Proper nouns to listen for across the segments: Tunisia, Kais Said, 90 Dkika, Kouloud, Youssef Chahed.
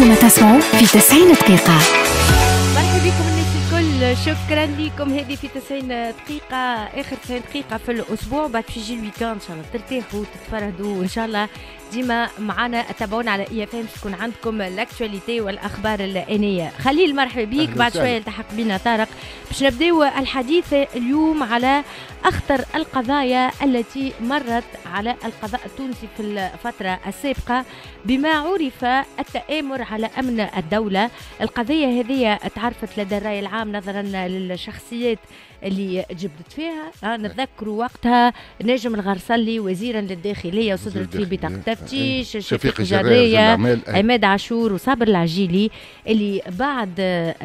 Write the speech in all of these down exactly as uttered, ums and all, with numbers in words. أنتم تسمعوا في تسعين دقيقة. مرحبا بكم الناس الكل، شكرا لكم. هذه في تسعين دقيقة، آخر تسعين دقيقة في الأسبوع، بعد في يجي الويكاند إن شاء الله ترتاحوا وتتفردوا إن شاء الله. ديما معنا تابعونا على اي اف ام تكون عندكم الاكتواليتي والاخبار الانيه. خليل مرحبا بيك، بعد شويه التحق بنا طارق باش نبداو الحديث اليوم على اخطر القضايا التي مرت على القضاء التونسي في الفتره السابقه بما عرف التآمر على امن الدوله. القضيه هذه تعرفت لدى الراي العام نظرا للشخصيات اللي جبدت فيها. نتذكر وقتها نجم الغرسلي وزيرا للداخليه وصدرت في بطاقه تفتيش، شفيق الجرية، عماد عاشور وصابر العجيلي، اللي بعد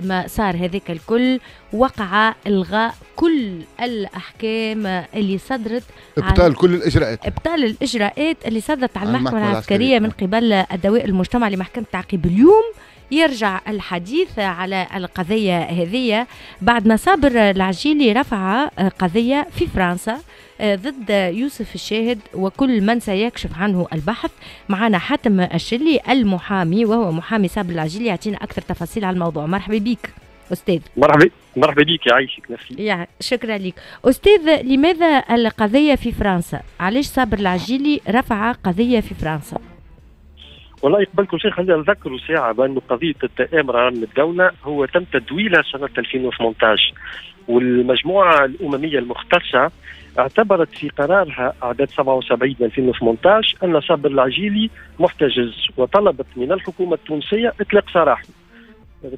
ما صار هذاك الكل وقع الغاء كل الاحكام اللي صدرت، ابطال كل الاجراءات، ابطال الاجراءات اللي صدرت على المحكمه العسكريه من قبل الدوائر المجتمع لمحكمه التعقيب. اليوم يرجع الحديث على القضية هذه بعد ما صابر العجيلي رفع قضية في فرنسا ضد يوسف الشاهد وكل من سيكشف عنه البحث. معنا حاتم الشلي المحامي، وهو محامي صابر العجيلي، يعطينا أكثر تفاصيل على الموضوع. مرحبا بك أستاذ. مرحبا مرحبا بك، يعيشك نفسي. يع... شكرا لك أستاذ. لماذا القضية في فرنسا؟ علاش صابر العجيلي رفع قضية في فرنسا؟ والله قبل كل شيء خلينا نذكروا ساعة بأن قضية التآمر على أمن الدولة هو تم تدويلها سنة ألفين وثمانية عشر، والمجموعة الأممية المختصة اعتبرت في قرارها عدد سبعة وسبعين من ألفين وثمانية عشر أن صابر العجيلي محتجز، وطلبت من الحكومة التونسية إطلاق سراحه.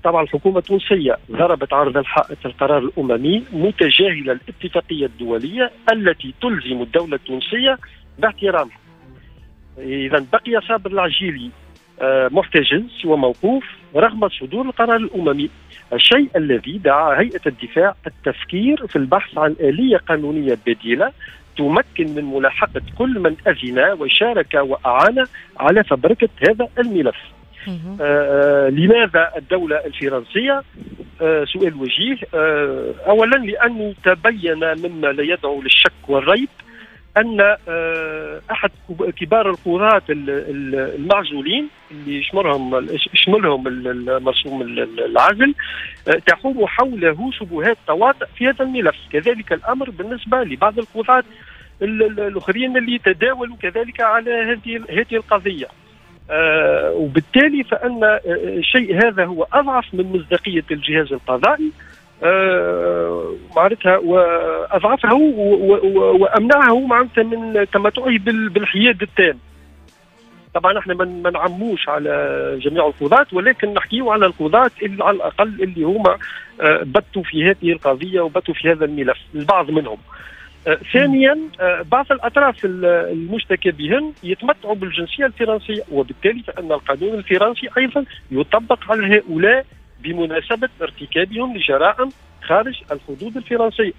طبعا الحكومة التونسية ضربت عرض الحائط القرار الأممي متجاهلة الاتفاقية الدولية التي تلزم الدولة التونسية باحترامها. إذا بقي صابر العجيلي محتجز وموقوف رغم صدور القرار الأممي، الشيء الذي دعا هيئة الدفاع التفكير في البحث عن آلية قانونية بديلة تمكن من ملاحقة كل من أذن وشارك وأعان على فبركة هذا الملف. آه لماذا الدولة الفرنسية؟ آه سؤال وجيه. آه أولا لأنه تبين مما لا يدعو للشك والريب أن أحد كبار القضاة المعزولين اللي يشملهم يشملهم المرسوم العزل تحوم حوله شبهات تواطئ في هذا الملف. كذلك الأمر بالنسبة لبعض القضاة الآخرين اللي تداولوا كذلك على هذه هذه القضية. وبالتالي فأن الشيء هذا هو أضعف من مصداقية الجهاز القضائي آه معناتها، واضعفه وامنعه معناتها من تمتعه بالحياد التام. طبعا احنا ما نعموش على جميع القضاة، ولكن نحكيو على القضاة اللي على الاقل اللي هما آه بتوا في هذه القضيه وبتوا في هذا الملف البعض منهم. آه ثانيا آه بعض الاطراف المشتكى بهن يتمتعوا بالجنسيه الفرنسيه، وبالتالي فان القانون الفرنسي ايضا يطبق على هؤلاء بمناسبة ارتكابهم لجرائم خارج الحدود الفرنسية.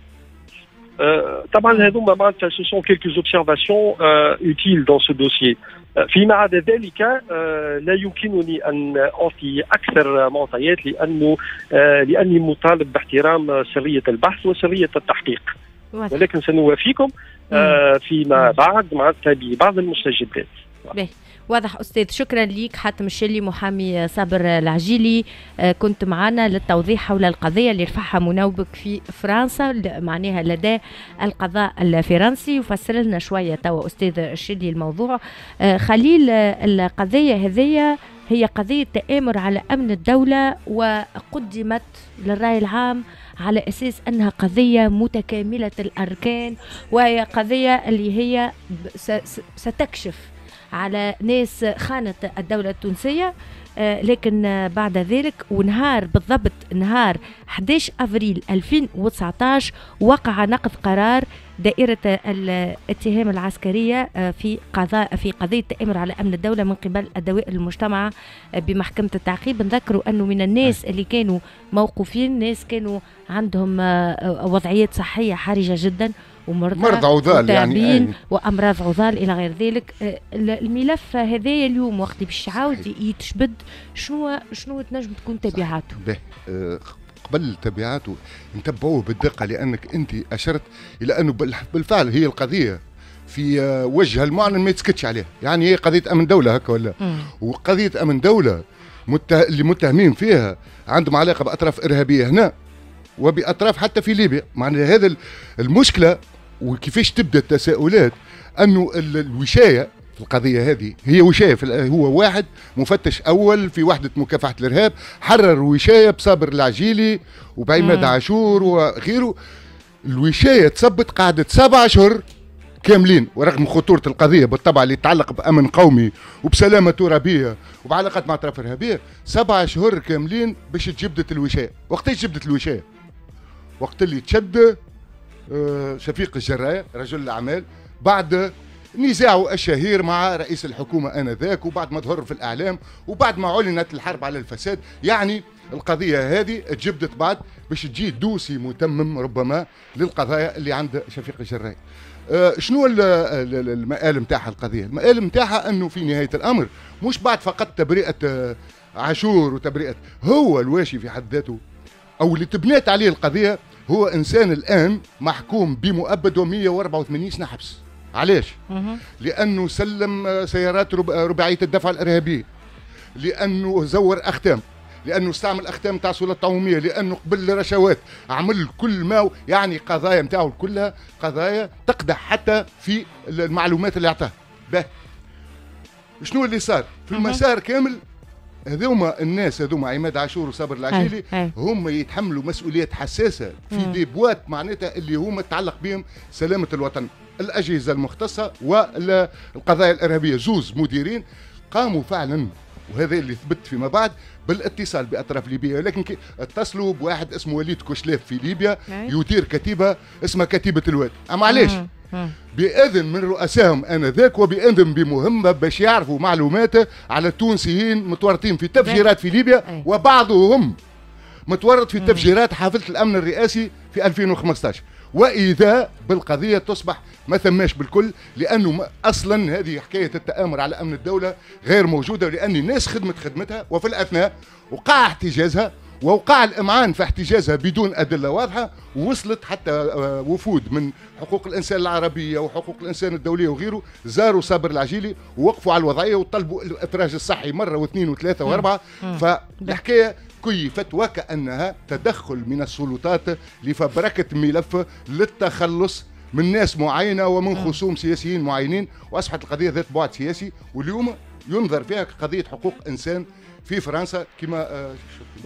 أه طبعا هذوما معناتها سوسون كيلكوز اوبسيرفاسيون اوتيل دون سو دوسيي. فيما عدا ذلك أه لا يمكنني ان اعطي اكثر معطيات لانه أه لاني مطالب باحترام سرية البحث وسرية التحقيق. ولكن سنوافيكم أه فيما بعد معناتها ببعض المستجدات. واضح أستاذ، شكرا ليك حاتم الشلي محامي صابر العجيلي، كنت معنا للتوضيح حول القضية اللي رفعها منوبك في فرنسا معناها لدى القضاء الفرنسي، وفسر لنا شوية توا أستاذ الشلي الموضوع. خليل، القضية هذه هي قضية تآمر على أمن الدولة، وقدمت للرأي العام على أساس أنها قضية متكاملة الأركان، وهي قضية اللي هي ستكشف على ناس خانت الدولة التونسية. آه لكن بعد ذلك ونهار بالضبط نهار أحد عشر أفريل ألفين وتسعة عشر وقع نقض قرار دائرة الاتهام العسكرية في قضاء في قضية التآمر على أمن الدولة من قبل الدوائر المجتمعة بمحكمة التعقيب. نذكروا أنه من الناس اللي كانوا موقوفين ناس كانوا عندهم وضعيات صحية حرجة جدا، ومرضى عضال يعني وأمراض عضال إلى غير ذلك. الملف هذايا اليوم وقت باش يعاود يتشبد، شنو شنو تنجم تكون تبعاته؟ قبل تبعاته نتبعوه بالدقة، لأنك أنت أشرت إلى أنه بالفعل هي القضية في وجهها المعلن ما يتسكتش عليها، يعني هي قضية أمن دولة هكا ولا؟ وقضية أمن دولة اللي متهمين فيها عندهم علاقه باطراف ارهابيه هنا وباطراف حتى في ليبيا. معناها هذا المشكله. وكيفاش تبدا التساؤلات انه الوشايه في القضيه هذه هي وشايه، هو واحد مفتش اول في وحده مكافحه الارهاب حرر وشايه بصابر العجيلي وبعماد عاشور وغيره. الوشايه تثبت قاعده سبع اشهر كاملين، ورغم خطوره القضيه بالطبع اللي تتعلق بامن قومي وبسلامه ترابيه وبعلاقات مع اطراف ارهابيه، سبع شهور كاملين باش تجبدت الوشايه. وقتاش جبدت الوشايه؟ وقت اللي تشد شفيق الجرايه رجل الاعمال بعد نزاعه الشهير مع رئيس الحكومه انذاك، وبعد ما ظهر في الاعلام وبعد ما اعلنت الحرب على الفساد. يعني القضيه هذه تجبدت بعد باش تجي دوسي متمم ربما للقضايا اللي عند شفيق الجرايه. أه شنو المآل نتاعها القضيه؟ المآل نتاعها انه في نهايه الامر مش بعد فقط تبرئه عاشور وتبرئه، هو الواشي في حد ذاته او اللي تبنيت عليه القضيه هو انسان الان محكوم بمؤبد ومئة وأربعة وثمانين سنه حبس. علاش؟ لانه سلم سيارات رباعيه الدفع الارهابيه، لانه زور اختام، لانه استعمل اختام تاع سلطه عموميه، لانه قبل رشوات، عمل كل ما. يعني قضايا نتاعو كلها قضايا تقدح حتى في المعلومات اللي اعطاها. باه شنو اللي صار؟ في المسار كامل هذوما الناس هذوما عماد عاشور وصابر العجيلي هم يتحملوا مسؤوليات حساسه في دي بوات معناتها اللي هما تتعلق بهم سلامه الوطن، الاجهزه المختصه والقضايا الارهابيه. زوز مديرين قاموا فعلا، وهذا اللي ثبت فيما بعد، بالاتصال باطراف ليبيا، ولكن اتصلوا بواحد اسمه وليد كشلاف في ليبيا يدير كتيبه اسمها كتيبه الواد. اما علاش؟ باذن من رؤسائهم انذاك وباذن بمهمه باش يعرفوا معلوماته على التونسيين متورطين في تفجيرات في ليبيا، وبعضهم متورط في تفجيرات حافله الامن الرئاسي في ألفين وخمسة عشر. واذا بالقضيه تصبح ما ثماش بالكل، لانه اصلا هذه حكايه التآمر على امن الدوله غير موجوده، لان الناس خدمت خدمتها وفي الاثناء وقع احتجازها ووقع الامعان في احتجازها بدون ادله واضحه، ووصلت حتى وفود من حقوق الانسان العربيه وحقوق الانسان الدوليه وغيره زاروا صابر العجيلي ووقفوا على الوضعيه وطلبوا الافراج الصحي مره واثنين وثلاثه واربعه. فالحكايه كيفت وكأنها تدخل من السلطات لفبركة ملف للتخلص من ناس معينة ومن خصوم سياسيين معينين، وأصبحت القضية ذات بعد سياسي، واليوم ينظر فيها كقضية حقوق إنسان في فرنسا كما آه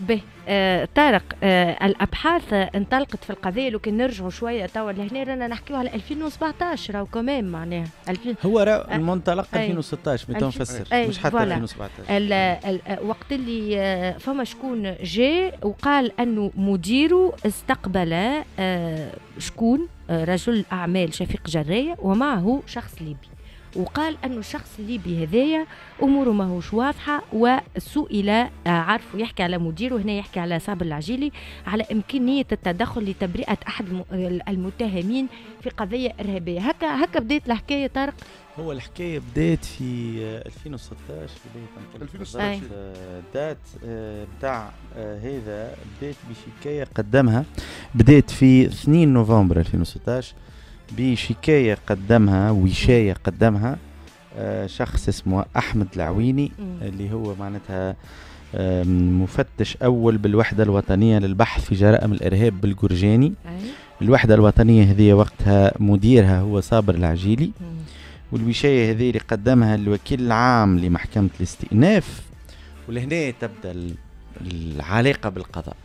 به. آه طارق، آه الابحاث آه انطلقت في القضيه. لو كان نرجعوا شويه توا لهنا رانا نحكيوها على ألفين وسبعطاش، راهو كمان معناها ألفين هو راه المنطلق آه ألفين وستطاش متى نفسر، مش حتى ألفين وسبعطاش. وقت اللي آه فما شكون جاء وقال انه مديره استقبل آه شكون آه رجل اعمال شفيق جرايه ومعه شخص ليبي، وقال أنه الشخص الليبي هذايا أموره ماهوش واضحة، وسئل عارفه يحكي على مديره هنا، يحكي على صابر العجيلي، على إمكانية التدخل لتبرئة أحد المتهمين في قضية إرهابية. هكا هكا بدأت الحكاية طارق. هو الحكاية بدأت في ألفين وستطاش، بداية ألفين وستطاش دات بتاع هذا. بدأت بشكاية قدمها، بدأت في اثنين نوفمبر ألفين وستطاش بشكاية قدمها وشاية قدمها آه شخص اسمه أحمد العويني، اللي هو معناتها آه مفتش أول بالوحدة الوطنية للبحث في جرائم الإرهاب بالجرجاني. الوحدة الوطنية هذه وقتها مديرها هو صابر العجيلي، والوشاية هذه اللي قدمها الوكيل العام لمحكمة الاستئناف، ولهنا تبدأ العلاقة بالقضاء.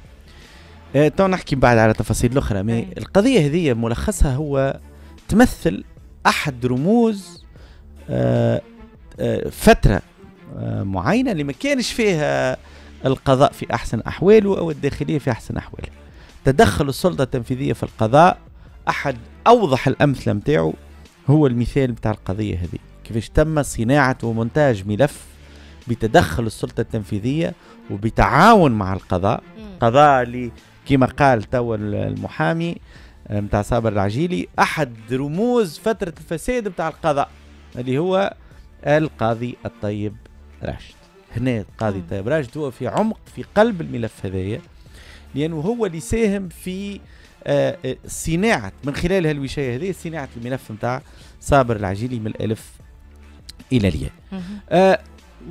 آه تو نحكي بعد على تفاصيل أخرى، ما القضية هذه ملخصها هو تمثل أحد رموز آآ آآ فترة آآ معينة اللي ما كانش فيها القضاء في أحسن أحواله أو الداخلية في أحسن أحواله. تدخل السلطة التنفيذية في القضاء، أحد أوضح الأمثلة متاعه هو المثال متاع القضية هذه، كيفاش تم صناعة ومونتاج ملف بتدخل السلطة التنفيذية وبتعاون مع القضاء. قضاء اللي كما قال توا المحامي متاع صابر العجيلي أحد رموز فترة الفساد متاع القضاء، اللي هو القاضي الطيب راشد. هنا القاضي الطيب راشد هو في عمق في قلب الملف هذايا، لأنه هو اللي ساهم في صناعة من خلال هالوشاية هذه صناعة الملف متاع صابر العجيلي من الألف إلى الياء.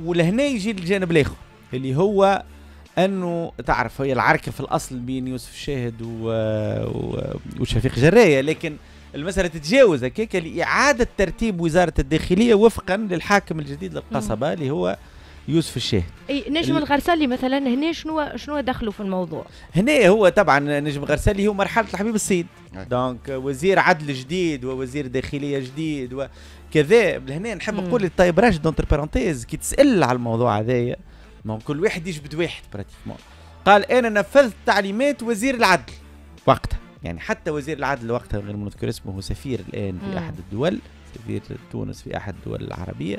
ولهنا يجي الجانب الآخر اللي هو انه تعرف هي العركه في الاصل بين يوسف شاهد وشفيق جرايه، لكن المساله تتجاوز هكاك لاعاده ترتيب وزاره الداخليه وفقا للحاكم الجديد للقصبه مم. اللي هو يوسف الشاهد. اي نجم الغرسلي مثلا هنا شنو شنو دخله في الموضوع؟ هنا هو طبعا نجم الغرسلي هو مرحله الحبيب السيد، دونك وزير عدل جديد ووزير داخليه جديد وكذا. هنا نحب نقول للطيب راشد اونتر بارونتيز كي تسال على الموضوع هذايا، ما كل واحد يجبد واحد براتيكمون. قال انا نفذت تعليمات وزير العدل وقتها، يعني حتى وزير العدل وقتها غير مذكر اسمه، هو سفير الان في مم. احد الدول، سفير تونس في احد الدول العربيه.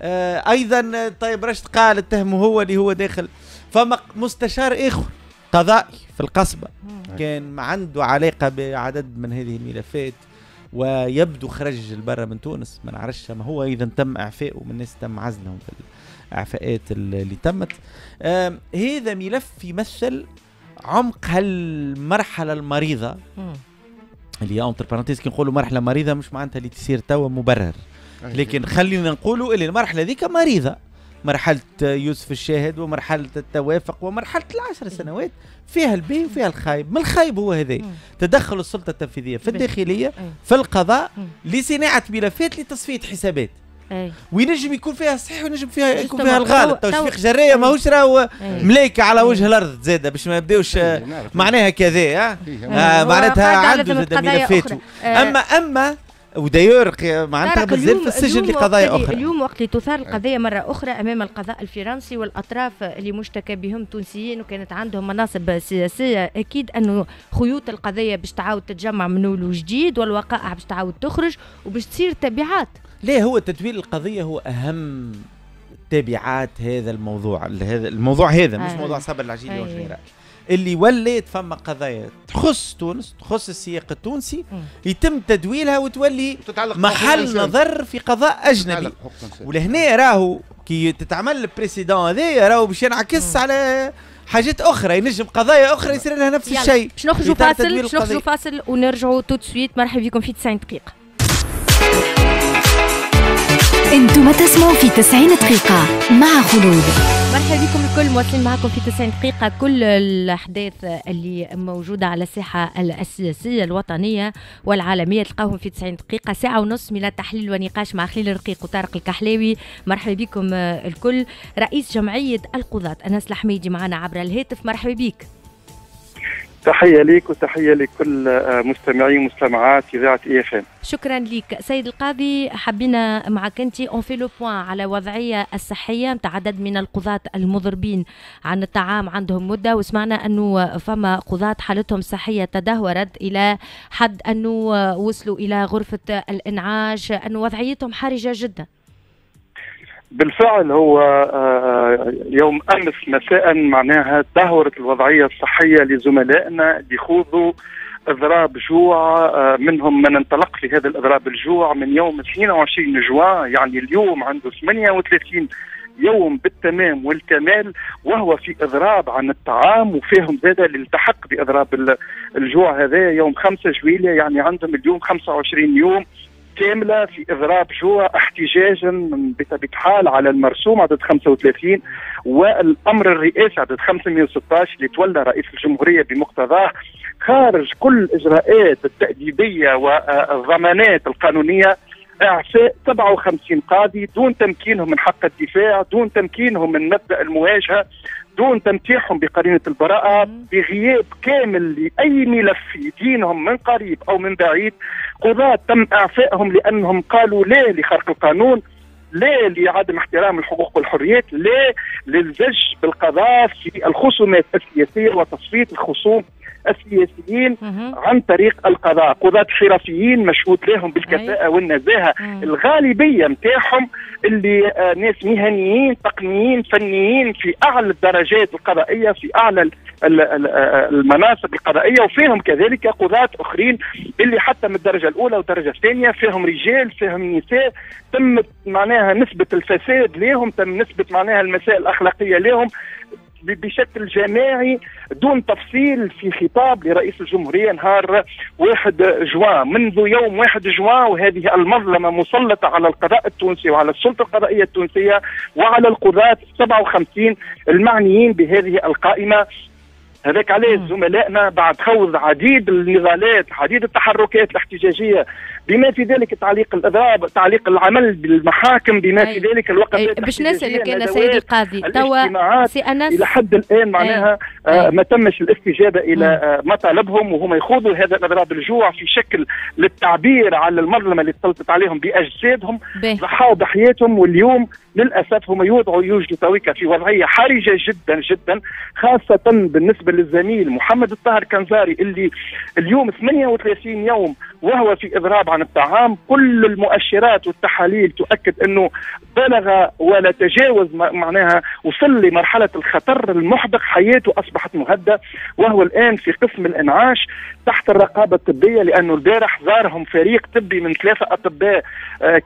آه ايضا طيب رشد قال اتهمه هو اللي هو داخل. فما مستشار اخر قضائي في القصبه مم. كان عنده علاقه بعدد من هذه الملفات ويبدو خرج لبرا من تونس، ما نعرفش، ما هو ايضا تم اعفائه من الناس، تم عزلهم الاعفاءات اللي تمت. آه هذا ملف يمثل عمق هالمرحله المريضه مم. اللي اونتر بارانتيز كي نقولوا مرحله مريضه مش معناتها اللي تصير توا مبرر، لكن خلينا نقولوا اللي المرحله ذيك مريضه، مرحله يوسف الشاهد ومرحله التوافق ومرحله العشر سنوات فيها الباهي وفيها الخايب. ما الخايب هو هذا تدخل السلطه التنفيذيه في الداخليه في القضاء لصناعه ملفات لتصفيه حسابات، أي. وينجم يكون فيها صحيح وينجم فيها يكون فيها الغلط. توشفيق جرية ماهوش راهو ملايكة على وجه الارض زاده، باش ما يبداوش معناها كذا اه, آه معناتها عنده زاده ملفاته. اما اما ودايور معناتها مازال في السجن لقضايا اخرى. اليوم وقت اللي تثار القضيه مره اخرى امام القضاء الفرنسي والاطراف اللي مشتكى بهم تونسيين وكانت عندهم مناصب سياسيه، اكيد انه خيوط القضيه باش تعاود تتجمع من اول وجديد والوقائع باش تعاود تخرج وباش تصير تبعات. ليه هو تدوير القضيه هو اهم تبعات هذا الموضوع، هذا الموضوع هذا مش موضوع صابر العجيلي وغيره، اللي وليت فما قضايا تخص تونس تخص السياق التونسي يتم تدويلها وتولي محل نظر في قضاء اجنبي. ولهنا راهو كي تتعمل البريسيدون هذايا راهو باش ينعكس على حاجات اخرى، ينجم قضايا اخرى يصير لها نفس يعني الشيء. باش نخرجوا فاصل باش نخرجوا فاصل ونرجعوا توت سويت. مرحبا بكم في تسعين دقيقه، انتم تسمعوا في تسعين دقيقة مع خلود. مرحبا بكم الكل، مواصلين معكم في تسعين دقيقة كل الأحداث اللي موجودة على الساحة السياسية الوطنية والعالمية تلقاهم في تسعين دقيقة، ساعة ونص من تحليل ونقاش مع خليل الرقيق وطارق الكحلاوي. مرحبا بكم الكل. رئيس جمعية القضاة أنس الحميدي معنا عبر الهاتف، مرحبا بك. تحية ليك وتحية لكل مستمعي ومستمعات إذاعة إي إف إم. شكرا لك سيد القاضي. حبينا معك انت اون في لو بوان على وضعية الصحية نتاع عدد من القضاة المضربين عن الطعام عندهم مدة، وسمعنا انه فما قضاة حالتهم الصحية تدهورت الى حد انه وصلوا الى غرفة الانعاش، انه وضعيتهم حرجة جدا. بالفعل هو يوم امس مساء معناها تدهورت الوضعيه الصحيه لزملائنا اللي خوضوا اضراب جوع، منهم من انطلق في هذا الاضراب الجوع من يوم اثنين وعشرين جوان، يعني اليوم عنده ثمانية وثلاثين يوم بالتمام والكمال وهو في اضراب عن الطعام، وفيهم زاد اللي التحق باضراب الجوع هذا يوم خمسة جويلية، يعني عندهم اليوم خمسة وعشرين يوم كاملة في إضراب جوع احتجاجا بطبيعة الحال على المرسوم عدد خمسة وثلاثين والأمر الرئاسي عدد خمسمائة وستة عشر اللي تولى رئيس الجمهورية بمقتضاه خارج كل الإجراءات التأديبية والضمانات القانونية إعفاء سبعة وخمسين قاضي دون تمكينهم من حق الدفاع، دون تمكينهم من مبدأ المواجهة، دون تمتيحهم بقرينة البراءة، بغياب كامل لأي ملف يدينهم من قريب أو من بعيد. قضاة تم إعفائهم لأنهم قالوا لا لخرق القانون، لا لعدم احترام الحقوق والحريات، لا للزج بالقضاء في الخصومات السياسية وتصفية الخصوم السياسيين عن طريق القضاء. قضاة حرفيين مشهود لهم بالكفاءة والنزاهة، الغالبية متاعهم اللي آه ناس مهنيين تقنيين فنيين في أعلى الدرجات القضائية في أعلى المناصب القضائية، وفيهم كذلك قضاة أخرين اللي حتى من الدرجة الأولى والدرجة الثانية فيهم رجال فيهم نساء. تم معناها نسبة الفساد لهم، تم نسبة معناها المسائل الأخلاقية لهم بشكل جماعي دون تفصيل في خطاب لرئيس الجمهورية نهار واحد جوان. منذ يوم واحد جوان وهذه المظلمة مسلطة على القضاء التونسي وعلى السلطة القضائية التونسية وعلى القضاة سبعة وخمسين المعنيين بهذه القائمة. هذاك عليه زملائنا بعد خوض عديد النضالات، عديد التحركات الاحتجاجية، بما في ذلك تعليق الإضراب، تعليق العمل بالمحاكم، بما في ذلك الوقفات. باش نسألك أنا سيد القاضي، توا سي أنس إلى حد الآن معناها آه ما تمش الاستجابة إلى آه ما طلبهم، وهم يخوضوا هذا الإضراب الجوع في شكل للتعبير على المظلمة اللي تسلطت عليهم بأجسادهم، ضحوا بحياتهم، واليوم للأسف هم يوضعوا يوجدوا تويكا في وضعية حرجة جدا جدا، خاصة بالنسبة للزميل محمد الطاهر كنزاري اللي اليوم ثمانية وثلاثين يوم وهو في إضراب عن الطعام. كل المؤشرات والتحاليل تؤكد أنه بلغ ولا تجاوز، معناها وصل لمرحلة الخطر المحبق، حياته أصبحت مهددة وهو الآن في قسم الإنعاش تحت الرقابة الطبية، لأنه البارح زارهم فريق طبي من ثلاثة أطباء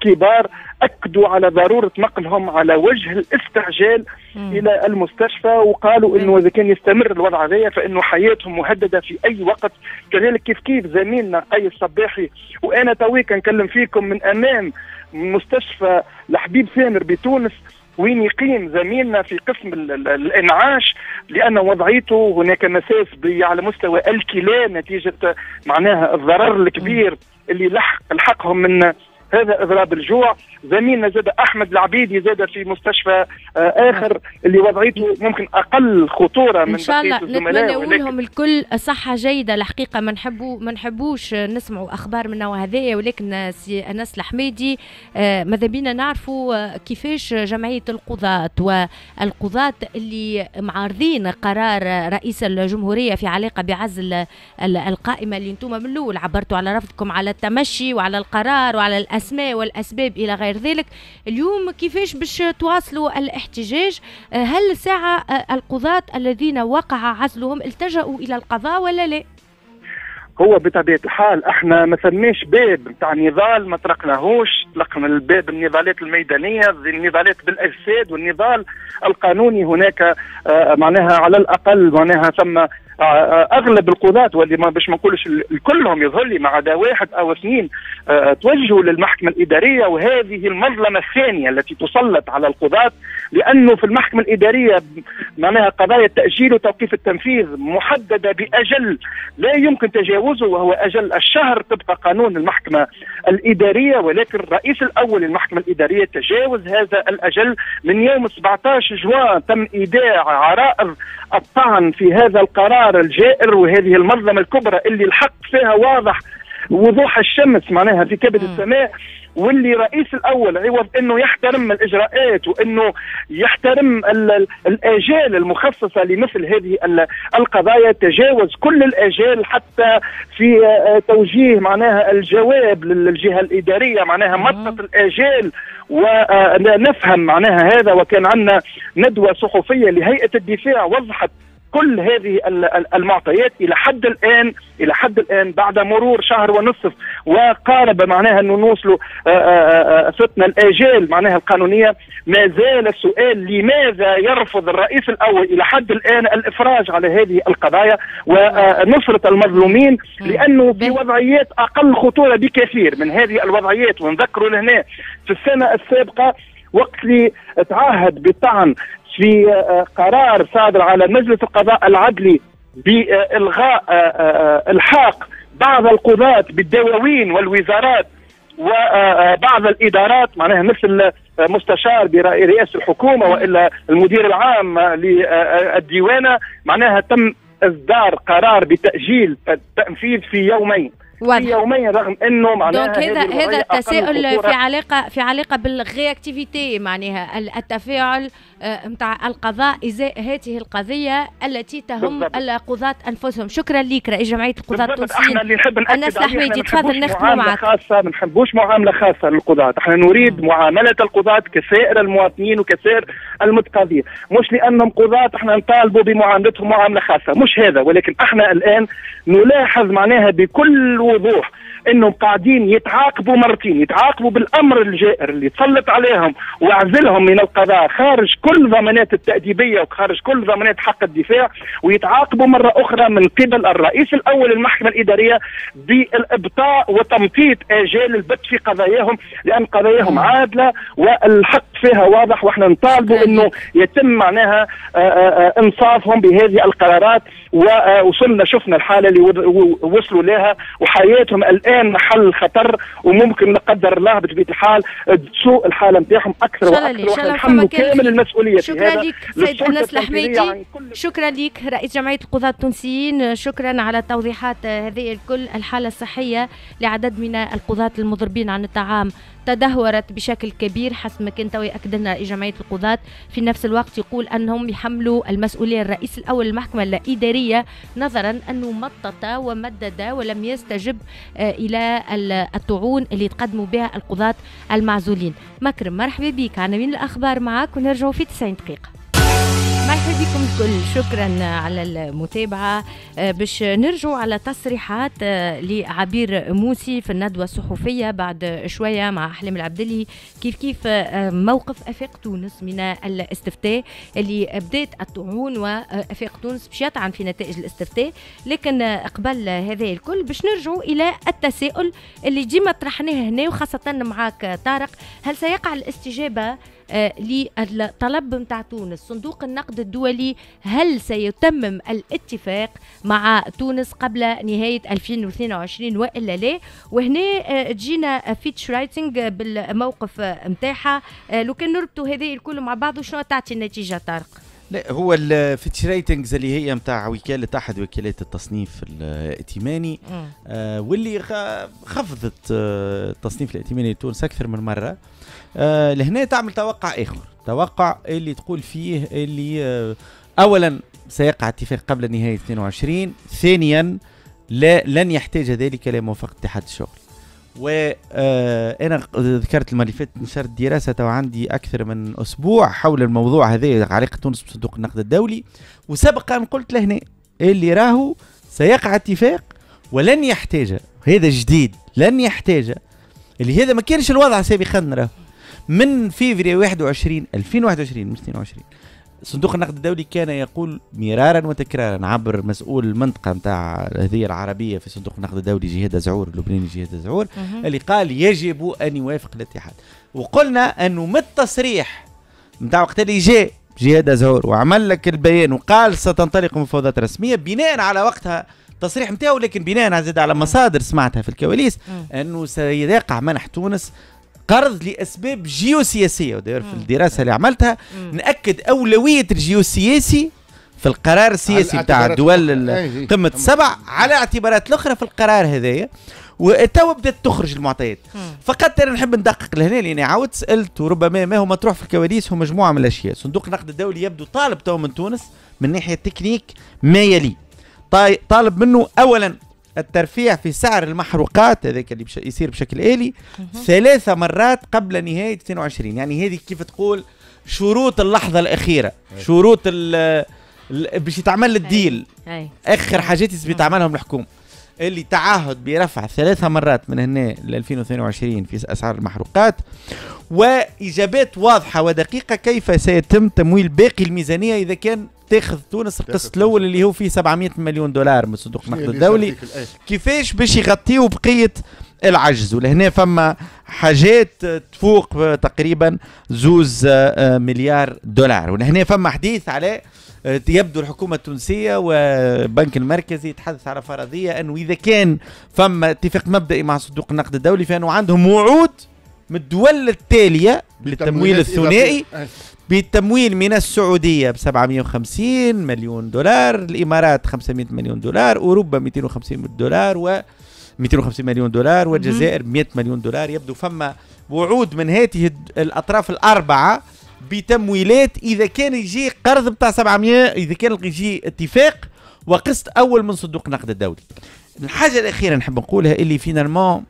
كبار أكدوا على ضرورة نقلهم على وجه الاستعجال مم. إلى المستشفى، وقالوا أنه إذا كان يستمر الوضع هذا فإنه حياتهم مهددة في أي وقت. كذلك كيف كيف زميلنا قيس صباحي، وأنا تويك نكلم فيكم من أمام مستشفى الحبيب سامر بتونس وين يقيم زميلنا في قسم الانعاش، لأن وضعيته هناك مساس على مستوى الكلى نتيجة معناها الضرر الكبير اللي لحق الحقهم من هذا إضراب الجوع. زميلنا زاد أحمد العبيدي زاد في مستشفى آخر اللي وضعيته ممكن أقل خطورة من بقية الزملاء. إن شاء الله نتمنى لهم الكل صحة جيدة. الحقيقة ما نحبو ما نحبوش نسمعوا أخبار من نوع هذايا، ولكن سي أنس الحميدي ماذا بينا نعرفوا كيفاش جمعية القضاة والقضاة اللي معارضين قرار رئيس الجمهورية في علاقة بعزل القائمة اللي انتم من الأول عبرتوا على رفضكم على التمشي وعلى القرار وعلى الأسماء والأسباب إلى غير ذلك، اليوم كيفاش باش تواصلوا الاحتجاج؟ هل ساعة القضاة الذين وقع عزلهم التجأوا إلى القضاء ولا لا؟ هو بطبيعة الحال احنا ما فماش باب نتاع نضال ما طرقناهوش، طلقنا الباب النضالات الميدانية، النضالات بالأجساد والنضال القانوني. هناك آه معناها على الأقل معناها ثم اغلب القضاة، واللي ما باش ما نقولش الكلهم يظهر لي ما عدا واحد او اثنين توجهوا للمحكمة الإدارية، وهذه المظلمة الثانية التي تسلط على القضاة، لأنه في المحكمة الإدارية معناها قضايا التأجيل وتوقيف التنفيذ محددة بأجل لا يمكن تجاوزه وهو أجل الشهر طبق قانون المحكمة الإدارية، ولكن الرئيس الأول للمحكمة الإدارية تجاوز هذا الأجل. من يوم سبعة عشر جوان تم إيداع عرائض الطعن في هذا القرار الجائر، وهذه المظلمة الكبرى اللي الحق فيها واضح وضوح الشمس معناها في كبد السماء، واللي رئيس الأول عوض أنه يحترم الإجراءات وأنه يحترم الآجال المخصصة لمثل هذه القضايا تجاوز كل الآجال حتى في توجيه معناها الجواب للجهة الإدارية، معناها مطت الآجال. ونفهم معناها هذا، وكان عندنا ندوة صحفية لهيئة الدفاع وضحت كل هذه المعطيات. الى حد الان الى حد الان بعد مرور شهر ونصف وقارب معناها انه نوصلوا فتنا الاجال معناها القانونيه، ما زال السؤال لماذا يرفض الرئيس الاول الى حد الان الافراج على هذه القضايا ونصره المظلومين، لانه في وضعيات اقل خطوره بكثير من هذه الوضعيات. ونذكروا لهنا في السنه السابقه وقت اللي تعهد بالطعن في قرار صادر على مجلس القضاء العدلي بإلغاء الحاق بعض القضاة بالدواوين والوزارات وبعض الإدارات، معناها مثل مستشار برئاسة الحكومة وإلا المدير العام للديوانة، معناها تم إصدار قرار بتأجيل التنفيذ في يومين في يومين رغم انه معناها دونك هذا هذا التساؤل في علاقه في علاقه بالرياكتيفيتي معناها التفاعل نتاع القضاء ازاء هذه القضيه التي تهم القضاة انفسهم. شكرا لك رئيس جمعيه القضاة التونسيين أنس الحميدي، تفضل نختم معك. خاصه ما نحبوش معامله خاصه للقضاة، احنا نريد مم. معامله القضاة كسائر المواطنين وكسائر المتقاضين، مش لانهم قضاة احنا نطالبوا بمعاملتهم معامله خاصه، مش هذا، ولكن احنا الان نلاحظ معناها بكل وضوح انهم قاعدين يتعاقبوا مرتين، يتعاقبوا بالامر الجائر اللي تسلط عليهم وعزلهم من القضاء خارج كل ضمانات التأديبية وخارج كل ضمانات حق الدفاع، ويتعاقبوا مرة أخرى من قبل الرئيس الأول المحكمة الإدارية بالإبطاء وتمطيط آجال البت في قضاياهم، لأن قضاياهم عادلة والحق فيها واضح، واحنا نطالبوا انه يتم معناها انصافهم بهذه القرارات. ووصلنا شفنا الحالة اللي وصلوا لها وحياتهم الآن محل خطر، وممكن نقدر الله بطبيعة الحال تسوء الحالة نتاعهم أكثر وأكثر، واحنا نحملوا كامل المسؤولية. شكرا لك سيد أنس الحميدي، شكرا لك رئيس جمعية القضاة التونسيين، شكرا على التوضيحات هذه الكل. الحالة الصحية لعدد من القضاة المضربين عن الطعام تدهورت بشكل كبير حسب ما كان توي أكد لنا جمعية القضاة، في نفس الوقت يقول أنهم يحملوا المسؤولية الرئيس الأول المحكمة الإدارية نظرا أنه مطط ومدد ولم يستجب إلى الطعون اللي تقدموا بها القضاة المعزولين. مكرم مرحبا بك، عناوين الأخبار معك ونرجعوا في تسعين دقيقة. مرحبا بكم الكل، شكرا على المتابعة. باش نرجعوا على تصريحات لعبير موسي في الندوة الصحفية بعد شوية مع أحلام العبدلي، كيف كيف موقف أفاق تونس من الاستفتاء اللي بدات الطعون، وأفاق تونس باش يطعن في نتائج الاستفتاء. لكن قبل هذا الكل باش نرجعوا إلى التساؤل اللي ديما طرحناه هنا وخاصة معاك طارق، هل سيقع الاستجابة آه للطلب نتاع تونس؟ صندوق النقد الدولي هل سيتمم الاتفاق مع تونس قبل نهاية ألفين واثنين وعشرين وإلا لا؟ وهنا آه جينا فيتش رايتنج بالموقف آه متاعها. آه لو كان نربطوا هذه الكل مع بعض شنو تعطي النتيجة طارق؟ لا هو الفيتش ريتنجز اللي هي نتاع وكاله احد وكالات التصنيف الائتماني آه واللي خفضت آه التصنيف الائتماني لتونس اكثر من مره، آه لهنا تعمل توقع اخر، توقع اللي تقول فيه اللي آه اولا سيقع اتفاق قبل نهايه اثنين وعشرين، ثانيا لا لن يحتاج ذلك الى موافقه اتحاد الشغل. وانا ذكرت الملفات فاتت نشرت دراسه عندي اكثر من اسبوع حول الموضوع هذا، علاقه تونس بصندوق النقد الدولي، وسبقا قلت لهنا اللي راهو سيقع اتفاق ولن يحتاج، هذا جديد لن يحتاج، اللي هذا ما كانش الوضع سابقا. راهو من فيفري واحد وعشرين ألفين وواحد وعشرين مش اثنين وعشرين صندوق النقد الدولي كان يقول مرارا وتكرارا عبر مسؤول المنطقه نتاع هذه العربيه في صندوق النقد الدولي جهاد زعور اللبناني جهاد زعور اللي قال يجب ان يوافق الاتحاد، وقلنا انه من التصريح نتاع وقت اللي جاء جهاد زعور وعمل لك البيان وقال ستنطلق مفاوضات رسميه بناء على وقتها التصريح نتاعو، لكن بناء زاد على مصادر سمعتها في الكواليس انه سيقع منح تونس قرض لاسباب جيوسياسيه. وداير في الدراسه اللي عملتها ناكد اولويه الجيوسياسي في القرار السياسي بتاع دول قمه السبع على اعتبارات الاخرى في القرار هذايا، وتوا بدات تخرج المعطيات. فقط انا نحب ندقق لهنا لاني عاودت سالت وربما ما هو مطروح في الكواليس هو مجموعه من الاشياء. صندوق النقد الدولي يبدو طالب تو من تونس من ناحيه تكنيك ما يلي، طالب منه اولا الترفيع في سعر المحروقات هذاك اللي يصير بشكل آلي ثلاثة مرات قبل نهاية اثنين وعشرين، يعني هذه كيف تقول شروط اللحظة الأخيرة، شروط باش يتعمل الديل، آخر حاجات اللي تعملهم الحكومة اللي تعهد برفع ثلاثة مرات من هنا ل ألفين واثنين وعشرين في أسعار المحروقات، وإجابات واضحة ودقيقة كيف سيتم تمويل باقي الميزانية إذا كان تاخذ تونس القسط الاول اللي هو فيه سبعمية مليون دولار من صندوق النقد الدولي، كيفاش باش يغطيوا بقيه العجز. ولهنا فما حاجات تفوق تقريبا زوز مليار دولار، ولهنا فما حديث على يبدو الحكومه التونسيه والبنك المركزي يتحدث على فرضيه انه اذا كان فما اتفاق مبدئي مع صندوق النقد الدولي فانه عندهم وعود من الدول التاليه للتمويل الثنائي بالتمويل من السعودية بسبعمية وخمسين مليون دولار، الإمارات خمسمية مليون دولار، أوروبا مئتين وخمسين مليون دولار و مئتين وخمسين مليون دولار، والجزائر مئة مليون دولار. يبدو فما وعود من هذه الأطراف الأربعة بتمويلات إذا كان يجي قرض بتاع سبعمية، إذا كان يجي اتفاق وقسط أول من صندوق النقد الدولي. الحاجة الأخيرة نحب نقولها اللي فينالمون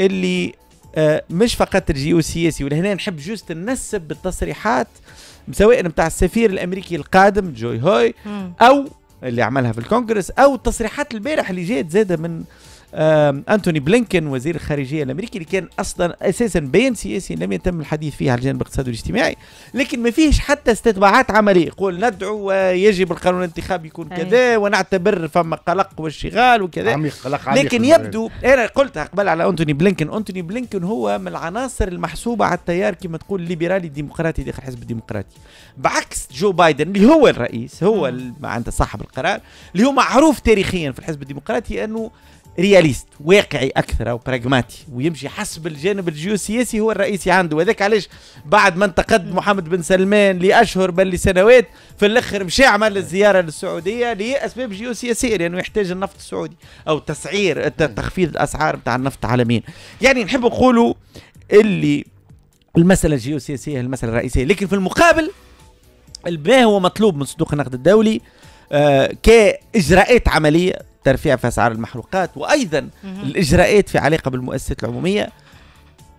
اللي آه مش فقط الجيوسياسي، ولهنا نحب جوز ننسب بالتصريحات سواء نتاع السفير الامريكي القادم جوي هوي او اللي عملها في الكونغرس او التصريحات البارح اللي جات زاده من أنتوني بلينكن وزير الخارجية الأمريكي اللي كان أصلا أساسا بيان سياسي لم يتم الحديث فيه على الجانب الاقتصادي والاجتماعي، لكن ما فيهش حتى استطباعات عملية. يقول ندعو يجب القانون الانتخابي يكون كذا ونعتبر فما قلق واشتغال وكذا، لكن يبدو أنا قلتها قبل على أنتوني بلينكن، أنتوني بلينكن هو من العناصر المحسوبة على التيار كما تقول الليبرالي الديمقراطي داخل الحزب الديمقراطي، بعكس جو بايدن اللي هو الرئيس هو معناتها صاحب القرار اللي هو معروف تاريخيا في الحزب الديمقراطي أنه رياليست واقعي اكثر او براغماتي ويمشي حسب الجانب الجيوسياسي هو الرئيسي عنده، وذاك علاش بعد ما انتقد محمد بن سلمان لاشهر بل لسنوات في الاخر مشى عمل الزياره للسعوديه لاسباب جيوسياسيه لانه يعني يحتاج النفط السعودي او تسعير تخفيض الاسعار بتاع النفط عالميا. يعني نحب نقولوا اللي المساله الجيوسياسيه المساله الرئيسيه، لكن في المقابل ما هو مطلوب من صندوق النقد الدولي آه كاجراءات عمليه، ترفيع في اسعار المحروقات وايضا الاجراءات في علاقه بالمؤسسات العموميه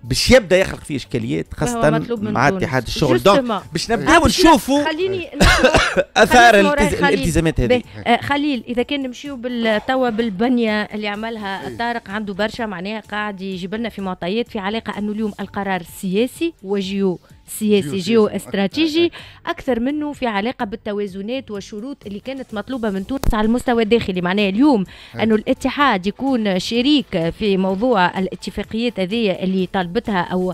باش يبدا يخلق فيه اشكاليات خاصه مع اتحاد الشغل. دونك باش نبداو نشوفوا اثار الالتزامات هذه. خليل اذا كان نمشيو بالتوا بالبنيه اللي عملها الطارق عنده برشا معناها قاعد يجيب لنا في معطيات في علاقه انه اليوم القرار السياسي وجيو سياسي جيو استراتيجي اكثر منه في علاقه بالتوازنات والشروط اللي كانت مطلوبه من تونس على المستوى الداخلي. معناها اليوم انه الاتحاد يكون شريك في موضوع الاتفاقيات هذه اللي طالبتها او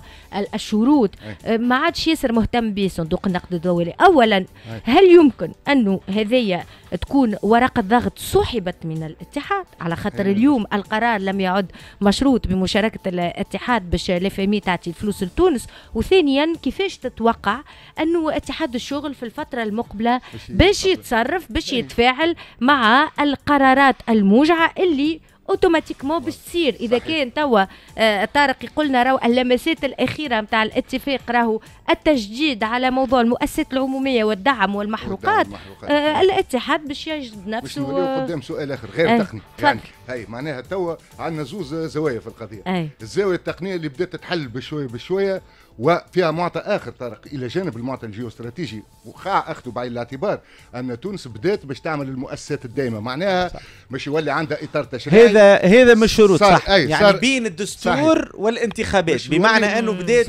الشروط ما عادش ياسر مهتم به صندوق النقد الدولي. اولا هل يمكن انه هذه تكون ورقه ضغط سحبت من الاتحاد على خاطر اليوم القرار لم يعد مشروط بمشاركه الاتحاد باش لافامي تعطي الفلوس لتونس؟ وثانيا كيف باش تتوقع انه اتحاد الشغل في الفتره المقبله باش يتصرف باش يتفاعل مع القرارات الموجعه اللي اوتوماتيكمون باش تصير اذا كان توا آه طارق يقولنا راهو اللمسات الاخيره نتاع الاتفاق راهو التجديد على موضوع المؤسسات العموميه والدعم والمحروقات. آه الاتحاد باش يجد نفسه باش قدام سؤال اخر غير آه تقني يعني هي معناها توا عندنا زوز زوايا في القضيه. آه الزاويه التقنيه اللي بدات تتحل بشويه بشويه وفيها معطى اخر طارق الى جانب المعطى الجيوستراتيجي وقع اخذه بعين الاعتبار ان تونس بدات باش تعمل المؤسسات الدائمه معناها مش يولي عندها اطار تشريعي. هذا هذا من الشروط صح يعني بين الدستور صحيح. والانتخابات بمعنى انه بدات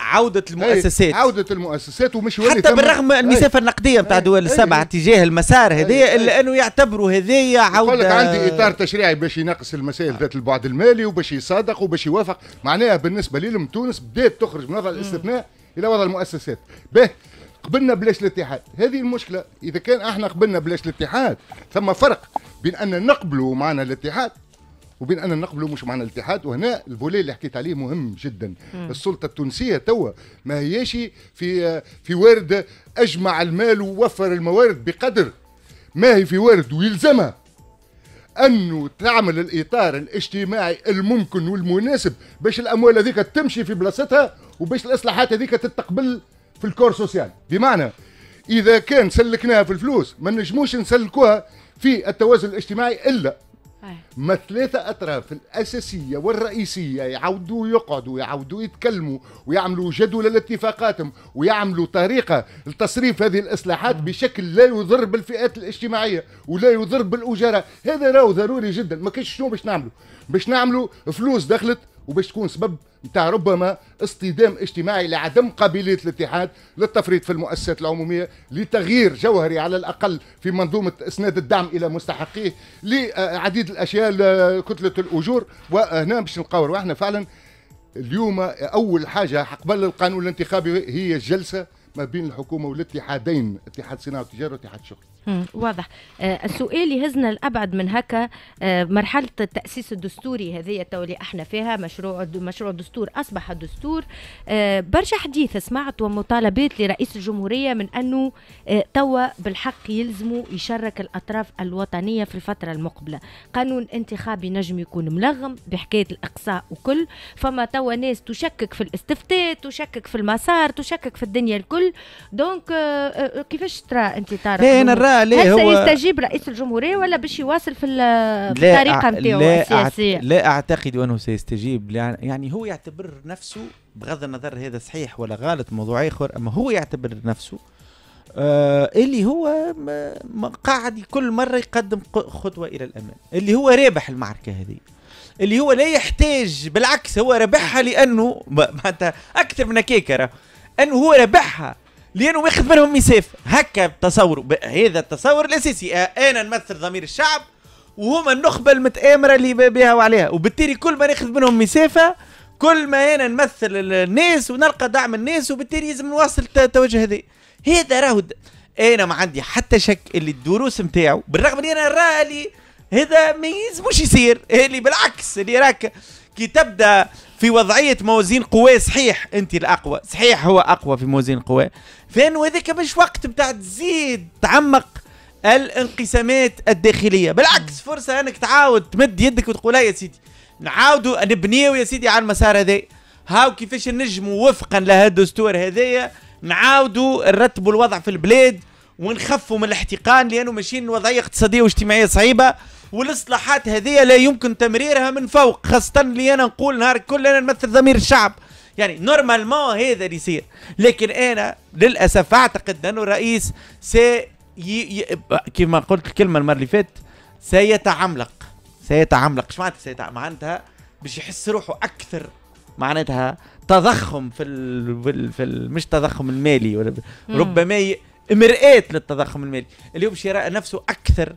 عوده المؤسسات عوده المؤسسات ومش يولي حتى بالرغم المسافه النقديه نتاع دول السبعه تجاه المسار هذايا الا انه يعتبروا هذايا عوده. يقول لك عندي اطار تشريعي باش يناقص المسائل ذات البعد المالي وباش يصادق وباش يوافق معناها بالنسبه لهم تونس بدات تخرج من الاستثناء الى وضع المؤسسات. به قبلنا بلاش الاتحاد هذه المشكله. اذا كان احنا قبلنا بلاش الاتحاد ثم فرق بين ان نقبلوا معنا الاتحاد وبين ان نقبلوا مش معنا الاتحاد. وهنا البولي اللي حكيت عليه مهم جدا. مم. السلطه التونسيه توا ما هياش في في ورده اجمع المال ووفر الموارد بقدر ما هي في ورد ويلزمها انه تعمل الاطار الاجتماعي الممكن والمناسب باش الاموال هذيك تمشي في بلاصتها وباش الاصلاحات هذيك تتقبل في الكور سوسيال. بمعنى اذا كان سلكناها في الفلوس ما نجموش نسلكوها في التوازن الاجتماعي الا ما ثلاثه اطراف الاساسيه والرئيسيه يعودوا يقعدوا يعودوا يتكلموا ويعملوا جدول لاتفاقاتهم ويعملوا طريقه لتصريف هذه الاصلاحات بشكل لا يضر بالفئات الاجتماعيه ولا يضر بالاجراء. هذا راهو ضروري جدا. ما كاينش شنو باش نعملوا باش نعملوا فلوس دخلت وباش تكون سبب نتاع ربما اصطدام اجتماعي لعدم قابليه الاتحاد للتفريط في المؤسسات العموميه لتغيير جوهري على الاقل في منظومه اسناد الدعم الى مستحقيه لعديد الاشياء كتله الاجور. وهنا باش نقاوروا احنا فعلا اليوم اول حاجه قبل القانون الانتخابي هي الجلسه ما بين الحكومه والاتحادين اتحاد صناعه وتجاره واتحاد شغل. واضح. آه السؤال يهزنا الابعد من هكا. آه مرحله التاسيس الدستوري هذه تو اللي احنا فيها مشروع مشروع دستور اصبح دستور. آه برشا حديث سمعت ومطالبات لرئيس الجمهوريه من انه آه توا بالحق يلزموا يشرك الاطراف الوطنيه في الفتره المقبله. قانون انتخابي نجم يكون ملغم بحكايه الاقصاء وكل فما توا ناس تشكك في الاستفتاء تشكك في المسار تشكك في الدنيا الكل. دونك آه كيفاش ترى انت طارق؟ هل سيستجيب رئيس الجمهورية ولا باش يواصل في الطريقة نتاعو السياسية؟ لا أعتقد أنه سيستجيب. يعني هو يعتبر نفسه بغض النظر هذا صحيح ولا غلط موضوع آخر أما هو يعتبر نفسه آه اللي هو قاعد كل مرة يقدم خطوة إلى الأمام اللي هو رابح المعركة هذه. اللي هو لا يحتاج، بالعكس هو ربحها لانه معناتها اكثر من هكاك، انه هو ربحها لانه ياخذ منهم مسافه، هكا تصوره. هذا التصور الاساسي، انا نمثل ضمير الشعب وهما النخبه المتآمره اللي بها وعليها، وبالتالي كل ما ناخذ منهم مسافه كل ما انا نمثل الناس ونلقى دعم الناس، وبالتالي لازم نواصل التوجه هذا. هذا راهو انا ما عندي حتى شك اللي الدروس نتاعو، بالرغم ان انا راه اللي هذا ما يلزموش يصير، اللي بالعكس اللي راك كي تبدا في وضعيه موازين قوى، صحيح انت الاقوى، صحيح هو اقوى في موازين قوى، فانه هذاك مش وقت بتاع تزيد تعمق الانقسامات الداخليه، بالعكس فرصه انك تعاود تمد يدك وتقول يا سيدي نعاودوا نبنيو يا سيدي على المسار هذا، هاو كيفاش نجموا وفقا لهذا الدستور هذايا نعاودوا نرتبوا الوضع في البلاد ونخفوا من الاحتقان، لانه ماشيين وضعيه اقتصاديه واجتماعيه صعيبه، والاصلاحات هذه لا يمكن تمريرها من فوق، خاصه اللي انا نقول نهار كل انا نمثل ضمير الشعب، يعني نورمالمون هذا اللي يصير. لكن انا للاسف اعتقد انه الرئيس سي ي... كما قلت الكلمه المره اللي فاتت، سيتعملق سيتعملق اش معناتها سيتعملق؟ معناتها باش يحس روحه اكثر، معناتها تضخم في ال... في ال... مش تضخم المالي ولا ربما ي... مرآة للتضخم المالي، اللي هو باش يرى نفسه أكثر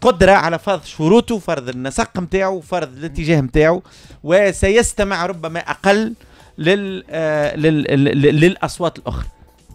قدرة على فرض شروطه، فرض النسق نتاعو، فرض الاتجاه نتاعو، وسيستمع ربما أقل لل لل لل للأصوات الأخرى.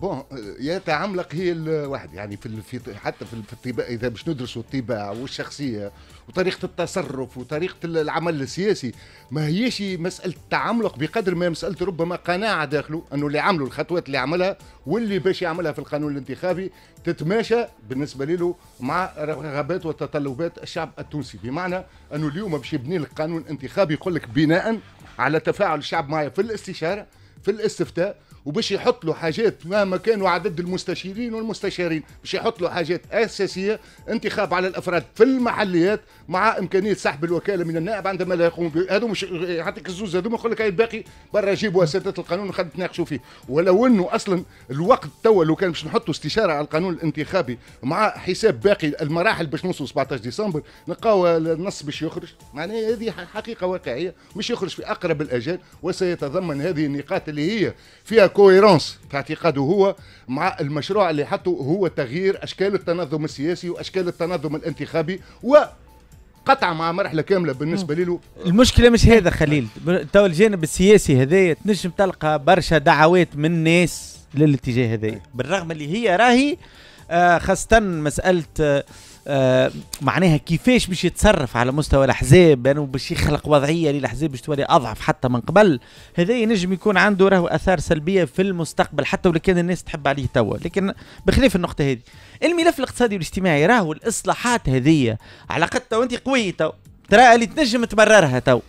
بون يتعملق هي الواحد يعني في, في حتى في الطباع، إذا باش ندرسوا الطباع والشخصية وطريقة التصرف وطريقة العمل السياسي، ما هيش مسألة تعملق بقدر ما مسألة ربما قناعة داخله أنه اللي عملوا الخطوات اللي عملها واللي باش يعملها في القانون الانتخابي تتماشى بالنسبة له مع رغبات وتطلبات الشعب التونسي. بمعنى أنه اليوم باش يبني لك قانون انتخابي يقول لك بناء على تفاعل الشعب معي في الاستشارة في الاستفتاء، وباش يحط له حاجات مهما كانوا عدد المستشيرين والمستشارين، باش يحط له حاجات اساسيه، انتخاب على الافراد في المحليات مع امكانيه سحب الوكاله من النائب عندما لا يقوم به. هذو مش يعطيك الزوز، هذو يقول لك هاي الباقي برا جيبوا اساتذه القانون وخلينا نتناقشوا فيه. ولو انه اصلا الوقت توا لو كان باش نحطوا استشاره على القانون الانتخابي مع حساب باقي المراحل باش نوصلوا سبعطاش ديسمبر، نلقاو النص باش يخرج، معناها هذه حقيقه واقعيه، مش يخرج في اقرب الاجال، وسيتضمن هذه النقاط اللي هي فيها كويرونس في اعتقاده هو مع المشروع اللي حطه هو تغيير اشكال التنظم السياسي واشكال التنظم الانتخابي، وقطع مع مرحله كامله بالنسبه له. المشكله مش هذا خليل، تو الجانب السياسي هذايا تنجم تلقى برشا دعوات من الناس للاتجاه هذايا، بالرغم اللي هي راهي آه خاصه مساله آه معناها كيفاش باش يتصرف على مستوى الاحزاب، يعني باش يخلق وضعيه للاحزاب باش تولي اضعف حتى من قبل، هذا ينجم يكون عنده راهو اثار سلبيه في المستقبل حتى ولو كان الناس تحب عليه توا. لكن بخلاف النقطه هذه، الملف الاقتصادي والاجتماعي راهو الاصلاحات هذه علاقتها وانت قوي تو ترى اللي تنجم تمررها تو،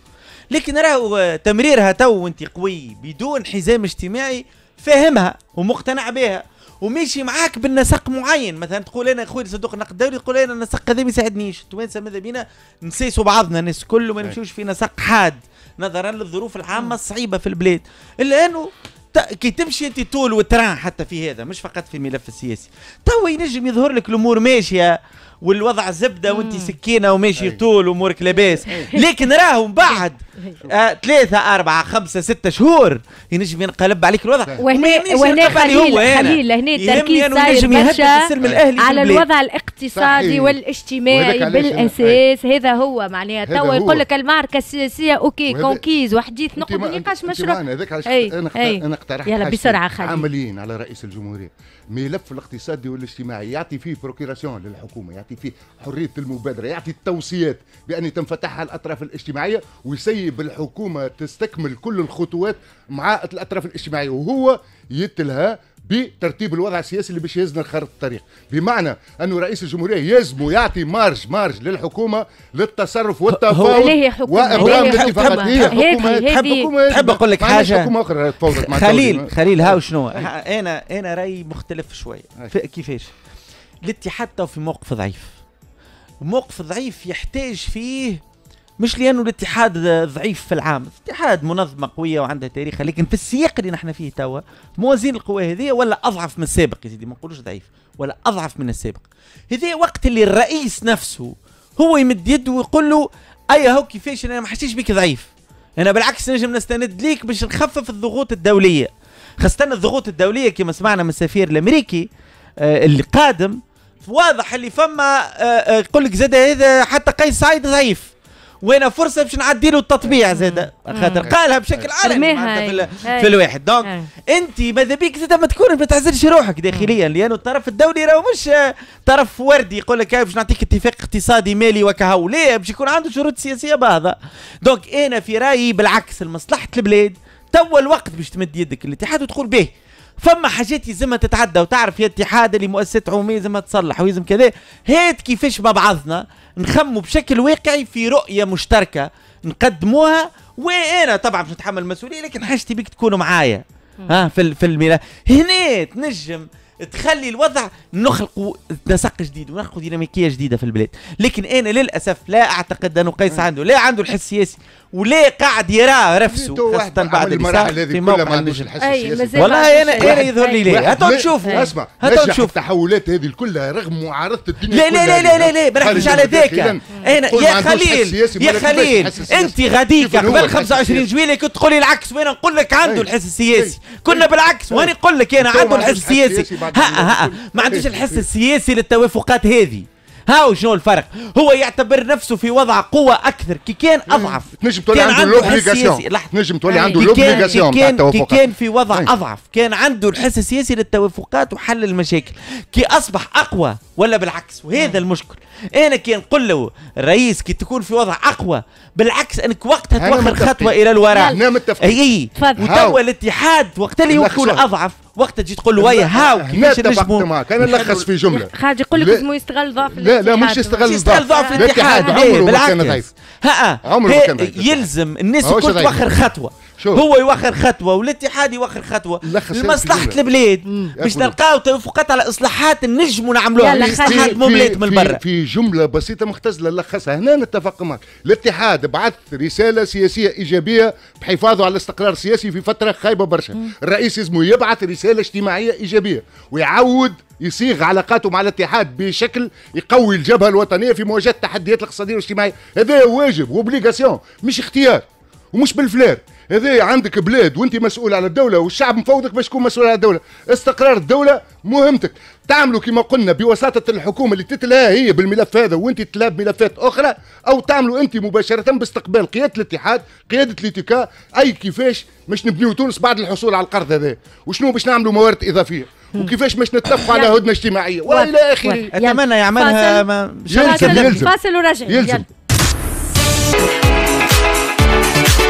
لكن راهو تمريرها تو وانت قوي بدون حزام اجتماعي فاهمها ومقتنع بها وماشي معاك بالنسق معين، مثلا تقول انا اخوي صندوق النقد الدولي، تقول انا النسق هذا ما يساعدنيش، التوانسه ماذا بينا نسيسوا بعضنا الناس كله ما نمشيوش في نسق حاد نظرا للظروف العامه الصعيبه في البلاد، الا انه كي تمشي انت طول وتران حتى في هذا مش فقط في الملف السياسي، توا ينجم يظهر لك الامور ماشيه والوضع زبده وانت سكينه وماشي طول وامورك لاباس، لكن راهم بعد ثلاثه اربعه خمسه سته شهور ينجم ينقلب عليك الوضع. وهنا وهنا خليل خليل هنا التركيز صاير على الوضع الاقتصادي والاجتماعي بالاساس، هذا هو معناها توا يقول لك المعركه السياسيه اوكي كونكيز وحديث نقطه نقاش مشروع. انا اقترحت يلا بسرعه خليل عمليين على رئيس الجمهوريه، ملف الاقتصادي والاجتماعي يعطي فيه بروكيراسيون للحكومه، يعطي فيه حريه المبادره، يعطي التوصيات بان تنفتحها الاطراف الاجتماعيه ويسيب الحكومه تستكمل كل الخطوات مع الاطراف الاجتماعيه، وهو يتلها بترتيب الوضع السياسي اللي باش يزن خارطة الطريق. بمعنى انه رئيس الجمهوريه يلزمه يعطي مارج مارج للحكومه للتصرف والتفاوض وابرام الاتفاقيه. حكومه تحب اقول لك حاجه، حكومه اخرى تفاوضت مع خليل خليل هاو شنو انا انا رايي مختلف شويه. كيفاش الاتحاد تو في موقف ضعيف، موقف ضعيف يحتاج فيه، مش لانه الاتحاد ضعيف في العام، الاتحاد منظمه قويه وعندها تاريخها، لكن في السياق اللي نحن فيه توا موازين القوى هذه ولا اضعف من السابق يا سيدي، ما نقولوش ضعيف ولا اضعف من السابق. هذا وقت اللي الرئيس نفسه هو يمد يده ويقول له اي هو كيفاش انا ما حسيتش بيك ضعيف، انا بالعكس نجم نستند ليك باش نخفف الضغوط الدوليه، خاصه الضغوط الدوليه كما سمعنا من السفير الامريكي آه اللي قادم، واضح اللي فما آه يقول لك زاد هذا حتى قيس سعيد ضعيف، وانا فرصه باش نعدي له التطبيع زاد، خاطر قالها بشكل علني في, في الواحد. دونك انت ماذا بيك زاد ما تكون ما تعزلش روحك داخليا، لانه الطرف الدولي راهو مش طرف وردي يقول لك باش نعطيك اتفاق اقتصادي مالي وكهو، لا باش يكون عنده شروط سياسيه بعضها. دونك انا في رايي بالعكس لمصلحه البلاد توا الوقت باش تمد يدك الاتحاد وتقول به فما حاجات يلزمها تتعدى، وتعرف يا اتحاد اللي مؤسسات عموميه يلزمها تصلح ويلزم كذا، هات كيفاش مع بعضنا نخموا بشكل واقعي في رؤيه مشتركه نقدموها، وانا طبعا مش نتحمل المسؤوليه لكن حاجتي بيك تكونوا معايا ها في في الميلاد. هنا تنجم تخلي الوضع نخلق نسق جديد ونخلق ديناميكيه جديده في البلاد، لكن انا للاسف لا اعتقد انه قيس عنده لا عنده الحس السياسي ولا قاعد يراه نفسه خاصه بعد المراحل هذه كلها ما عندوش الحس السياسي. والله انا انا يظهر لي ليه هاتوا نشوفوا اسمع هاتوا نشوفوا التحولات هذه كلها رغم معارضه الدنيا. لا لا لا لا لا ما نحكيش على ذاك انا يا خليل يا خليل انت غاديك قبل خمسة وعشرين جويليه كنت تقول لي العكس وانا نقول لك عنده الحس السياسي، كنا بالعكس وانا نقول لك انا عنده الحس السياسي ها ها ما عندوش الحس السياسي للتوافقات هذه. هاو شنو الفرق؟ هو يعتبر نفسه في وضع قوة أكثر كي كان أضعف. تنجم تولي عنده لوبليغاسيون. تنجم تولي عنده لوبليغاسيون تاع التوافقات. كي كان في وضع أضعف، كان عنده الحس السياسي للتوافقات وحل المشاكل. كي أصبح أقوى ولا بالعكس، وهذا المشكل. أنا كي نقول له الرئيس كي تكون في وضع أقوى، بالعكس أنك وقتها توخر خطوة إلى الوراء. أنا متفقين. أي وتوا الاتحاد وقت اللي يكون أضعف. وقت تجي تقول له ويا هاو كيفاش نجمو معاك. انا نلخص في جمله خاطر يقول لك اسمه يستغل ضعف الاتحاد. لا لا مش يستغل ضعف الاتحاد عمره ما كان ضعيف ها يلزم الناس الكل توخر خطوه، هو يوخر خطوه والاتحاد يوخر خطوه لمصلحه البلاد باش نلقاو توافقات على اصلاحات نجموا نعملوها لمصلحه المملات من برا. في جمله بسيطه مختزله نلخصها هنا نتفق معك. الاتحاد بعث رساله سياسيه ايجابيه بحفاظه على الاستقرار السياسي في فتره خايبه برشا. الرئيس لازم يبعث رساله اجتماعيه ايجابيه ويعود يصيغ علاقاته مع الاتحاد بشكل يقوي الجبهه الوطنيه في مواجهه التحديات الاقتصاديه والاجتماعيه. هذا واجب وبليغاسيون مش اختيار ومش بالفلير. هذا عندك بلاد وانت مسؤول على الدوله والشعب مفوضك باش تكون مسؤول على الدوله. استقرار الدوله مهمتك، تعملوا كما قلنا بوساطه الحكومه اللي تتلاها هي بالملف هذا وانت تتلاها بملفات اخرى، او تعملوا انت مباشره باستقبال قياده الاتحاد قياده الاتكا اي كيفاش باش نبنيو تونس بعد الحصول على القرض هذا وشنو باش نعملوا موارد اضافيه وكيفاش باش نتفقوا على هدنه اجتماعيه والى اخره. اتمنى يعملها فاصل وراجع. يلزم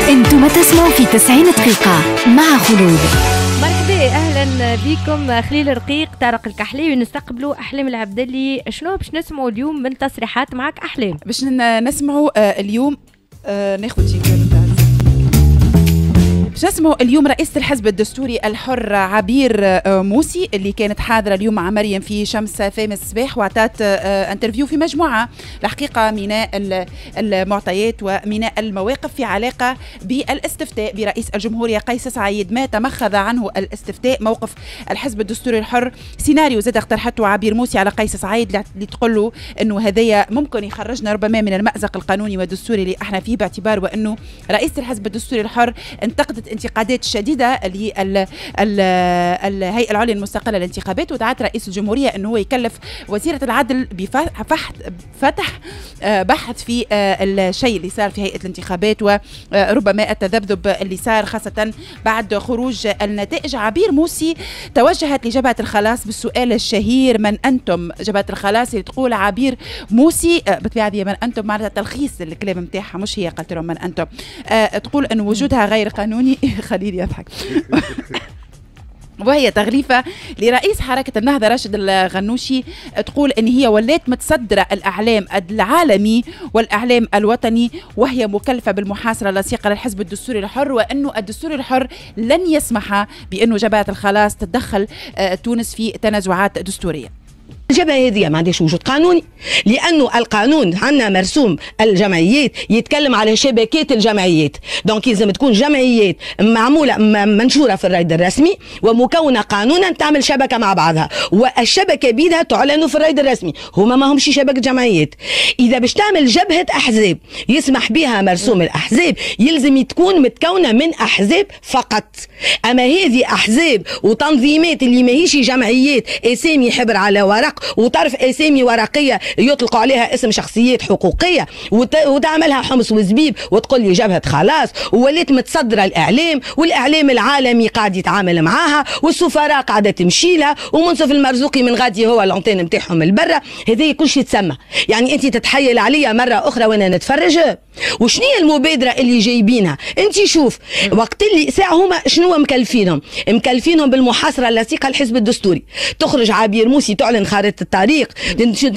انتم تسمعوا في تسعين دقيقة مع خلود. مرحبا اهلا بكم خليل رقيق طارق الكحلي ونستقبلوا احلام العبدلي. شنو باش نسمعوا اليوم من تصريحات معك احلام؟ باش نسمعوا اليوم ناخذ شي كلام باش نسمعوا اليوم رئيسة الحزب الدستوري الحر عبير موسي اللي كانت حاضرة اليوم مع مريم في شمس فام الصباح وعطات انترفيو في مجموعة الحقيقة من المعطيات ومن المواقف في علاقة بالاستفتاء برئيس الجمهورية قيس سعيد ما تمخض عنه الاستفتاء. موقف الحزب الدستوري الحر سيناريو زاد اقترحته عبير موسي على قيس سعيد اللي تقول له انه هذايا ممكن يخرجنا ربما من المأزق القانوني والدستوري اللي احنا فيه باعتبار وانه رئيسة الحزب الدستوري الحر انتقدت انتقادات شديدة للهيئة العليا المستقلة للانتخابات ودعت رئيس الجمهورية أنه هو يكلف وزيرة العدل بفتح بحث في الشيء اللي صار في هيئة الانتخابات وربما التذبذب اللي صار خاصة بعد خروج النتائج. عبير موسي توجهت لجبهة الخلاص بالسؤال الشهير من أنتم؟ جبهة الخلاص اللي تقول عبير موسي بالطبيعة هي من أنتم معناتها تلخيص الكلام نتاعها مش هي قالت لهم من أنتم، تقول أن وجودها غير قانوني. خليل يضحك. وهي تغريفة لرئيس حركة النهضة راشد الغنوشي تقول أن هي ولات متصدرة الأعلام العالمي والأعلام الوطني وهي مكلفة بالمحاصرة اللصيقة للحزب الدستوري الحر وأنه الدستوري الحر لن يسمح بأنه جبهة الخلاص تتدخل تونس في تنازعات دستورية. الجبهه هذه ما عندهاش وجود قانوني، لانه القانون عندنا مرسوم الجمعيات يتكلم على شبكات الجمعيات، دونك لازم تكون جمعيات معموله منشوره في الريد الرسمي ومكونه قانونا تعمل شبكه مع بعضها، والشبكه بيدها تعلن في الريد الرسمي، هما ما همش شبكه جمعيات. اذا باش تعمل جبهه احزاب يسمح بها مرسوم الاحزاب يلزم تكون متكونه من احزاب فقط، اما هذه احزاب وتنظيمات اللي ماهيش جمعيات اسامي حبر على ورق وطرف اسامي ورقيه يطلقوا عليها اسم شخصيات حقوقيه وتعملها حمص وزبيب وتقول لي جبهه خلاص، وولات متصدره الاعلام والاعلام العالمي قاعد يتعامل معاها والسفراء قاعده تمشي لها ومنصف المرزوقي من غادي هو العنطان نتاعهم البرة، هذا كل شيء تسمى. يعني انت تتحيل عليا مره اخرى وانا نتفرج وشنو هي المبادره اللي جايبينها؟ انت شوف وقت اللي ساعه هما شنو مكلفينهم؟ مكلفينهم بالمحاصره اللصيقه الحزب الدستوري، تخرج عبير موسي تعلن خارطه الطريق،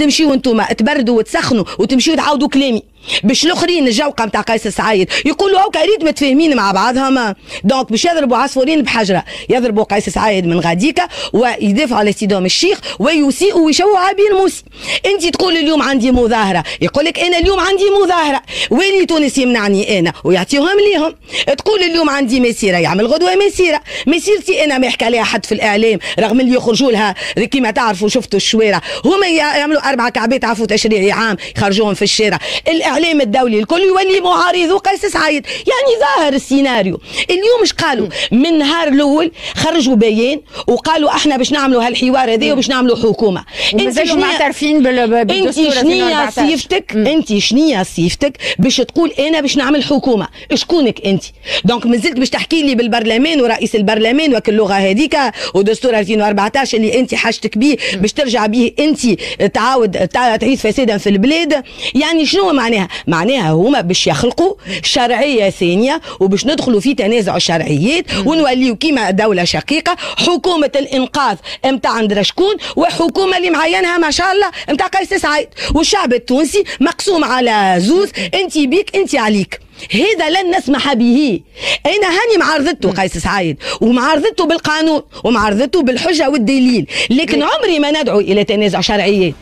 تمشيوا انتم تبردوا وتسخنوا وتمشيوا تعاودوا كلامي باش الاخرين الجوقه نتاع قيس سعيد يقولوا هاكا ريت متفاهمين مع بعضهم، دونك باش يضربوا عصفورين بحجره، يضربوا قيس سعيد من غاديكا ويدافعوا على اصطدام الشيخ ويسيئوا ويشوهوا عبير موسي. انت تقول اليوم عندي مظاهره، يقول لك انا اليوم عندي مظاهره والي تونس يمنعني انا ويعطيهم ليهم، تقول اليوم عندي مسيره يعمل غدوه مسيره، مسيرتي انا ما يحكي عليها حد في الاعلام رغم اللي يخرجوا لها كيما تعرفوا شفتوا الشوارع، هما يعملوا اربع كعبات عفوا تشريعي عام يخرجوهم في الشارع، الاعلام الدولي الكل يولي معارضو قيس سعيد. يعني ظاهر السيناريو اليوم اش قالوا من نهار الاول، خرجوا بيان وقالوا احنا باش نعملوا هالحوار هذا وباش نعملوا حكومه. انت شنو معترفين بالدستور؟ انت شنيا صيفتك انت شنيا صيفتك باش تقول انا باش نعمل حكومه؟ شكونك انت؟ دونك مازلت باش تحكي لي بالبرلمان ورئيس البرلمان وكل اللغه هذيك ودستور ألفين وأربعة عشر اللي انت حاجتك بيه باش ترجع بيه انت تعاود تعيث فسادا في البلاد. يعني شنو معناها؟ معناها هما باش يخلقوا شرعيه ثانيه وباش ندخلوا في تنازع الشرعيات ونوليو كيما دوله شقيقه، حكومه الانقاذ نتاع ندرشكون وحكومه اللي معينها ما شاء الله نتاع قيس سعيد، والشعب التونسي مقسوم على زوز، انت بيك انت عليك، هذا لن نسمح به. انا هاني معارضته قيس سعيد ومعارضته بالقانون ومعارضته بالحجه والدليل، لكن عمري ما ندعو الى تنازع شرعيات.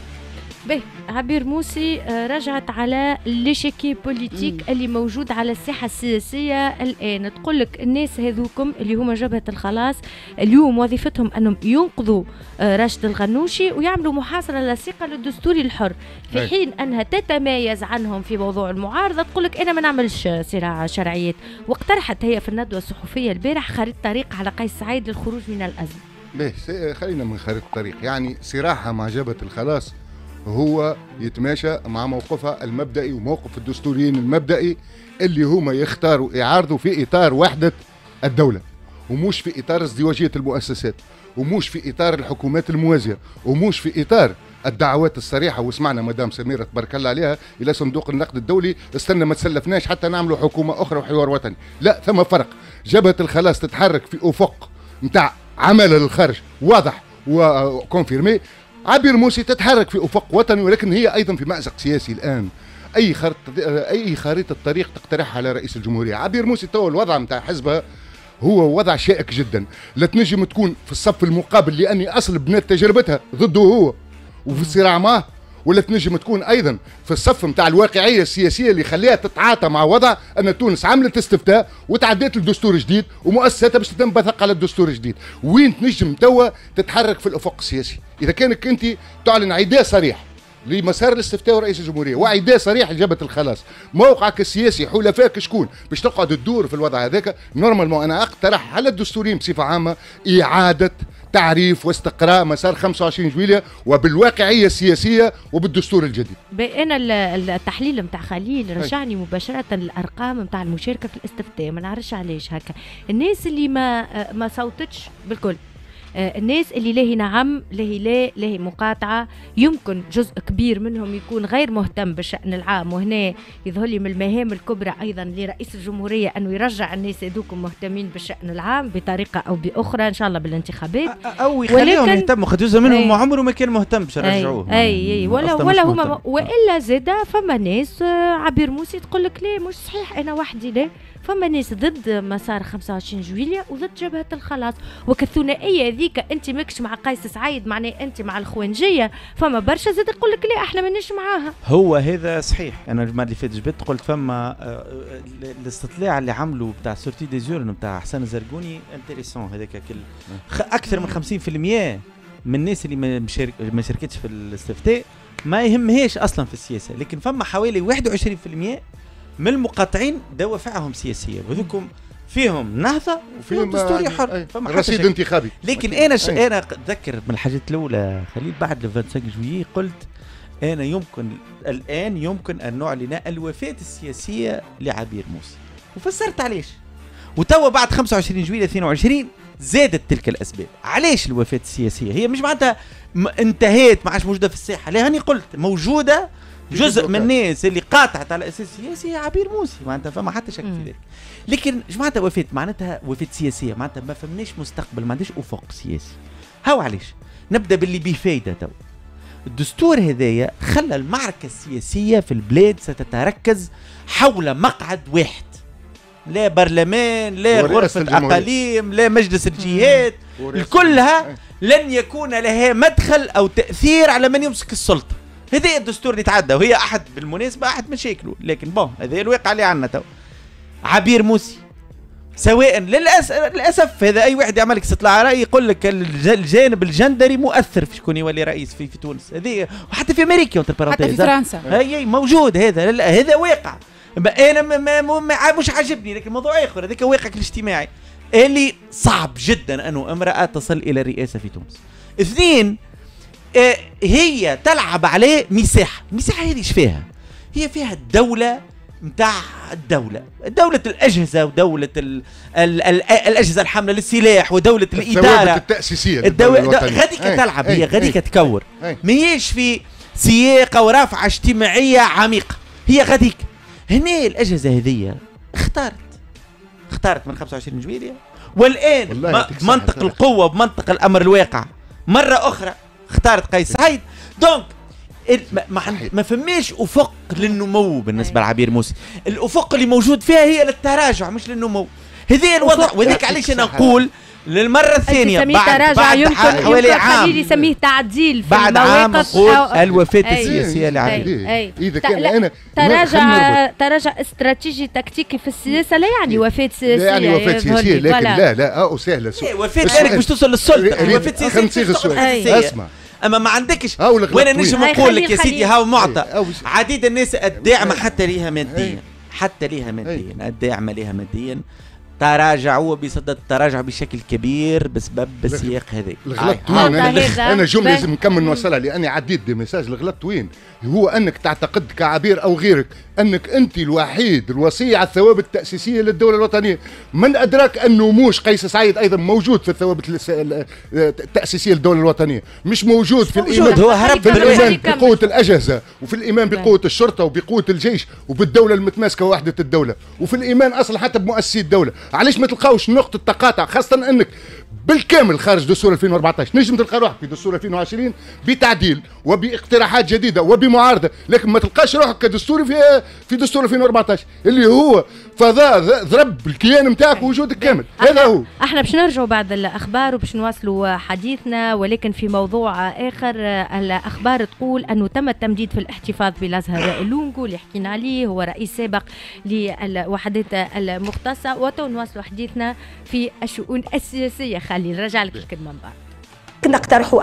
باهي، عبير موسي رجعت على ليشيكي بوليتيك اللي موجود على الساحه السياسيه الان، تقول لك الناس هذوكم اللي هما جبهه الخلاص اليوم وظيفتهم انهم ينقذوا راشد الغنوشي ويعملوا محاصره لصيقه للدستور الحر، في حين انها تتميز عنهم في موضوع المعارضه، تقول لك انا ما نعملش صراع شرعيات، واقترحت هي في الندوه الصحفيه البارح خريطه طريق على قيس سعيد للخروج من الازمه. باهي، خلينا من خريطه الطريق، يعني صراعها مع جبهه الخلاص هو يتماشى مع موقفها المبدئي وموقف الدستوريين المبدئي اللي هما يختاروا يعارضوا في إطار وحدة الدولة ومش في إطار ازدواجية المؤسسات ومش في إطار الحكومات الموازية ومش في إطار الدعوات الصريحة. وسمعنا مدام سميرة تبارك الله عليها إلى صندوق النقد الدولي استنى ما تسلفناش حتى نعملوا حكومة أخرى وحوار وطني. لا، ثم فرق. جبهة الخلاص تتحرك في أفق نتاع عمل للخارج واضح وكونفيرمي، عبير موسي تتحرك في افق وطني ولكن هي ايضا في مأزق سياسي الان. اي خريطه اي خريطه طريق تقترحها على رئيس الجمهوريه. عبير موسي تو الوضع نتاع حزبها هو وضع شائك جدا، لا تنجم تكون في الصف المقابل لاني اصل بنات تجربتها ضده هو وفي الصراع معه، ولا تنجم تكون ايضا في الصف نتاع الواقعيه السياسيه اللي خليها تتعاطى مع وضع ان تونس عملت استفتاء وتعدات لدستور جديد ومؤسساتها باش تنبثق على الدستور الجديد. وين تنجم توا تتحرك في الافق السياسي؟ اذا كانك انت تعلن عداء صريح لمسار الاستفتاء ورئيس الجمهوريه وعداء صريح لجبهه الخلاص، موقعك السياسي حلفائك شكون باش تقعد تدور في الوضع هذاك؟ نورمالمون انا اقترح على الدستوريين بصفه عامه اعاده تعريف واستقراء مسار خمسة وعشرين جويلية وبالواقعية السياسية وبالدستور الجديد. بين التحليل متاع خليل رجعني مباشرة الأرقام متاع المشاركة في الاستفتاء، ما نعرفش علاش هكا الناس اللي ما ما صوتتش بالكل، الناس اللي لاهي نعم لاهي لا لاهي مقاطعة، يمكن جزء كبير منهم يكون غير مهتم بالشأن العام، وهنا يظهر لي من المهام الكبرى أيضا لرئيس الجمهورية أنه يرجع الناس هذوكم مهتمين بالشأن العام بطريقة أو بأخرى إن شاء الله بالانتخابات، أو يخليهم يهتموا خاطر جزء منهم ما عمره ما كان مهتم باش يرجعوه. أي أي ولا ولا هما، وإلا زادة فما ناس عبير موسي تقول لك لا مش صحيح أنا وحدي لا فما ناس ضد مسار خمسة وعشرين جويلية وضد جبهة الخلاص، وكالثنائية هذيك أنت ماكش مع قيس سعيد معناه أنت مع الخوانجية، فما برشا زاد يقول لك لا احنا ماناش معاها. هو هذا صحيح، أنا الجمعة اللي فاتت جبت قلت فما الاستطلاع اللي عملوا بتاع سورتي ديزورن بتاع حسن الزرقوني انتريسون هذاك كل أكثر من خمسين بالمية من الناس اللي ما مشارك ما شاركتش في الاستفتاء ما يهمهاش اصلا في السياسه، لكن فما حوالي واحد وعشرين بالمية من المقاطعين دوافعهم سياسيه وذوكم فيهم نهضه وفيهم دستوري حر فما رصيد انتخابي. لكن انا ش... انا اتذكر من الحاجات الاولى خليل بعد خمسة وعشرين جويلية قلت انا يمكن الان يمكن ان نعلن الوفاه السياسيه لعبير موسى، وفسرت علاش، وتوا بعد خمسة وعشرين جويلية اثنين وعشرين زادت تلك الاسباب. علاش الوفاه السياسيه هي مش معناتها انتهت ما عادش موجوده في الساحه، لا هاني قلت موجوده، جزء من الناس اللي قاطعت على اساس سياسي عبير موسي معناتها فما حتى شك في ذلك. لكن مش معناتها وفاه معناتها وفاه سياسيه معناتها ما فماش مستقبل، ما عندناش افق سياسي. هاو علاش نبدا باللي به فايده. تو الدستور هذايا خلى المعركه السياسيه في البلاد ستتركز حول مقعد واحد، لا برلمان لا غرفة الأقاليم لا مجلس الجهات، كلها لن يكون لها مدخل أو تأثير على من يمسك السلطة. هذا الدستور اللي تعدى، وهي أحد بالمناسبة أحد مشاكله، لكن بون هذا الواقع اللي عندنا تو. عبير موسي سواء للأس... للأسف هذا أي واحد يعمل لك استطلاع رأي يقول لك الجانب الجندري مؤثر في شكون يولي رئيس في, في تونس، هذه وحتى في أمريكا حتى في فرنسا هي موجود، هذا هذا واقع. انا ما ما مش عاجبني، لكن موضوع اخر هذاك واقعك الاجتماعي اللي صعب جدا انه امراه تصل الى الرئاسه في تونس. اثنين اه هي تلعب عليه مساحه، المساحه هذه ايش فيها؟ هي فيها الدوله نتاع الدوله، دوله الاجهزه ودوله ال ال ال الاجهزه الحامله للسلاح ودوله الاداره التاسيسيه غاديك تلعب، هي غاديك تكور، ماهيش في سياق ورافعه اجتماعيه عميقه، هي غاديك. هنا الأجهزة هذية اختارت اختارت من خمسة وعشرين جويلية، والآن منطق القوة بمنطق الأمر الواقع مرة أخرى اختارت قيس سعيد. دونك ما, ما فماش أفق للنمو بالنسبة لعبير موسي، الأفق اللي موجود فيها هي للتراجع مش للنمو، هذه الوضع. وذيك علاش أنا نقول للمرة الثانية بعد بعد حوالي عام يسميه تعديل في بعد عام الوفاة السياسية لعبير. إذا كان أنا تراجع تراجع استراتيجي تكتيكي في السياسة لا يعني وفاة سياسية، لا يعني وفاة سياسية، لكن لا لا أو سهلة وفاة لأنك مش توصل للسلطة، وفاة سياسية أسمع اما ما عندكش. وانا نجم نقول لك يا سيدي هاو معطى عديد الناس الداعمة حتى ليها ماديا، حتى ليها ماديا الداعمة ليها ماديا تراجعوا بصدد التراجع بشكل كبير بسبب السياق هذا. الغلط وين؟ انا, أنا جمله لازم نكمل نوصلها لاني عديت دي ميساج. الغلط وين؟ هو انك تعتقد كعبير او غيرك انك انت الوحيد الوصي على الثوابت التاسيسيه للدوله الوطنيه. من ادراك انه موش قيس سعيد ايضا موجود في الثوابت التاسيسيه للدوله الوطنيه، مش موجود في الايمان، هو هرب في الايمان بقوه الاجهزه وفي الايمان بقوه الشرطه وبقوه الجيش وبالدوله المتماسكه ووحده الدوله، وفي الايمان اصلا حتى بمؤسسي الدوله. علاش ما تلقاوش نقطة تقاطع، خاصة انك بالكامل خارج دستور ألفين وأربعة عشر نجم تلقى روحك في دستور ألفين وعشرين بتعديل وباقتراحات جديدة وبمعارضة، لكن ما تلقاش روحك كدستوري في في دستور ألفين وأربعة عشر اللي هو فضاء ضرب الكيان نتاعك ووجودك كامل. هذا هو. احنا باش نرجعوا بعد الاخبار وباش نواصلوا حديثنا، ولكن في موضوع اخر. الاخبار تقول انه تم التمديد في الاحتفاظ بالازهر لونغو اللي حكينا عليه، هو رئيس سابق للوحدات المختصة. وتو نواصلوا حديثنا في الشؤون السياسية. خليل رجع لك الكلمة من بعد. نقترح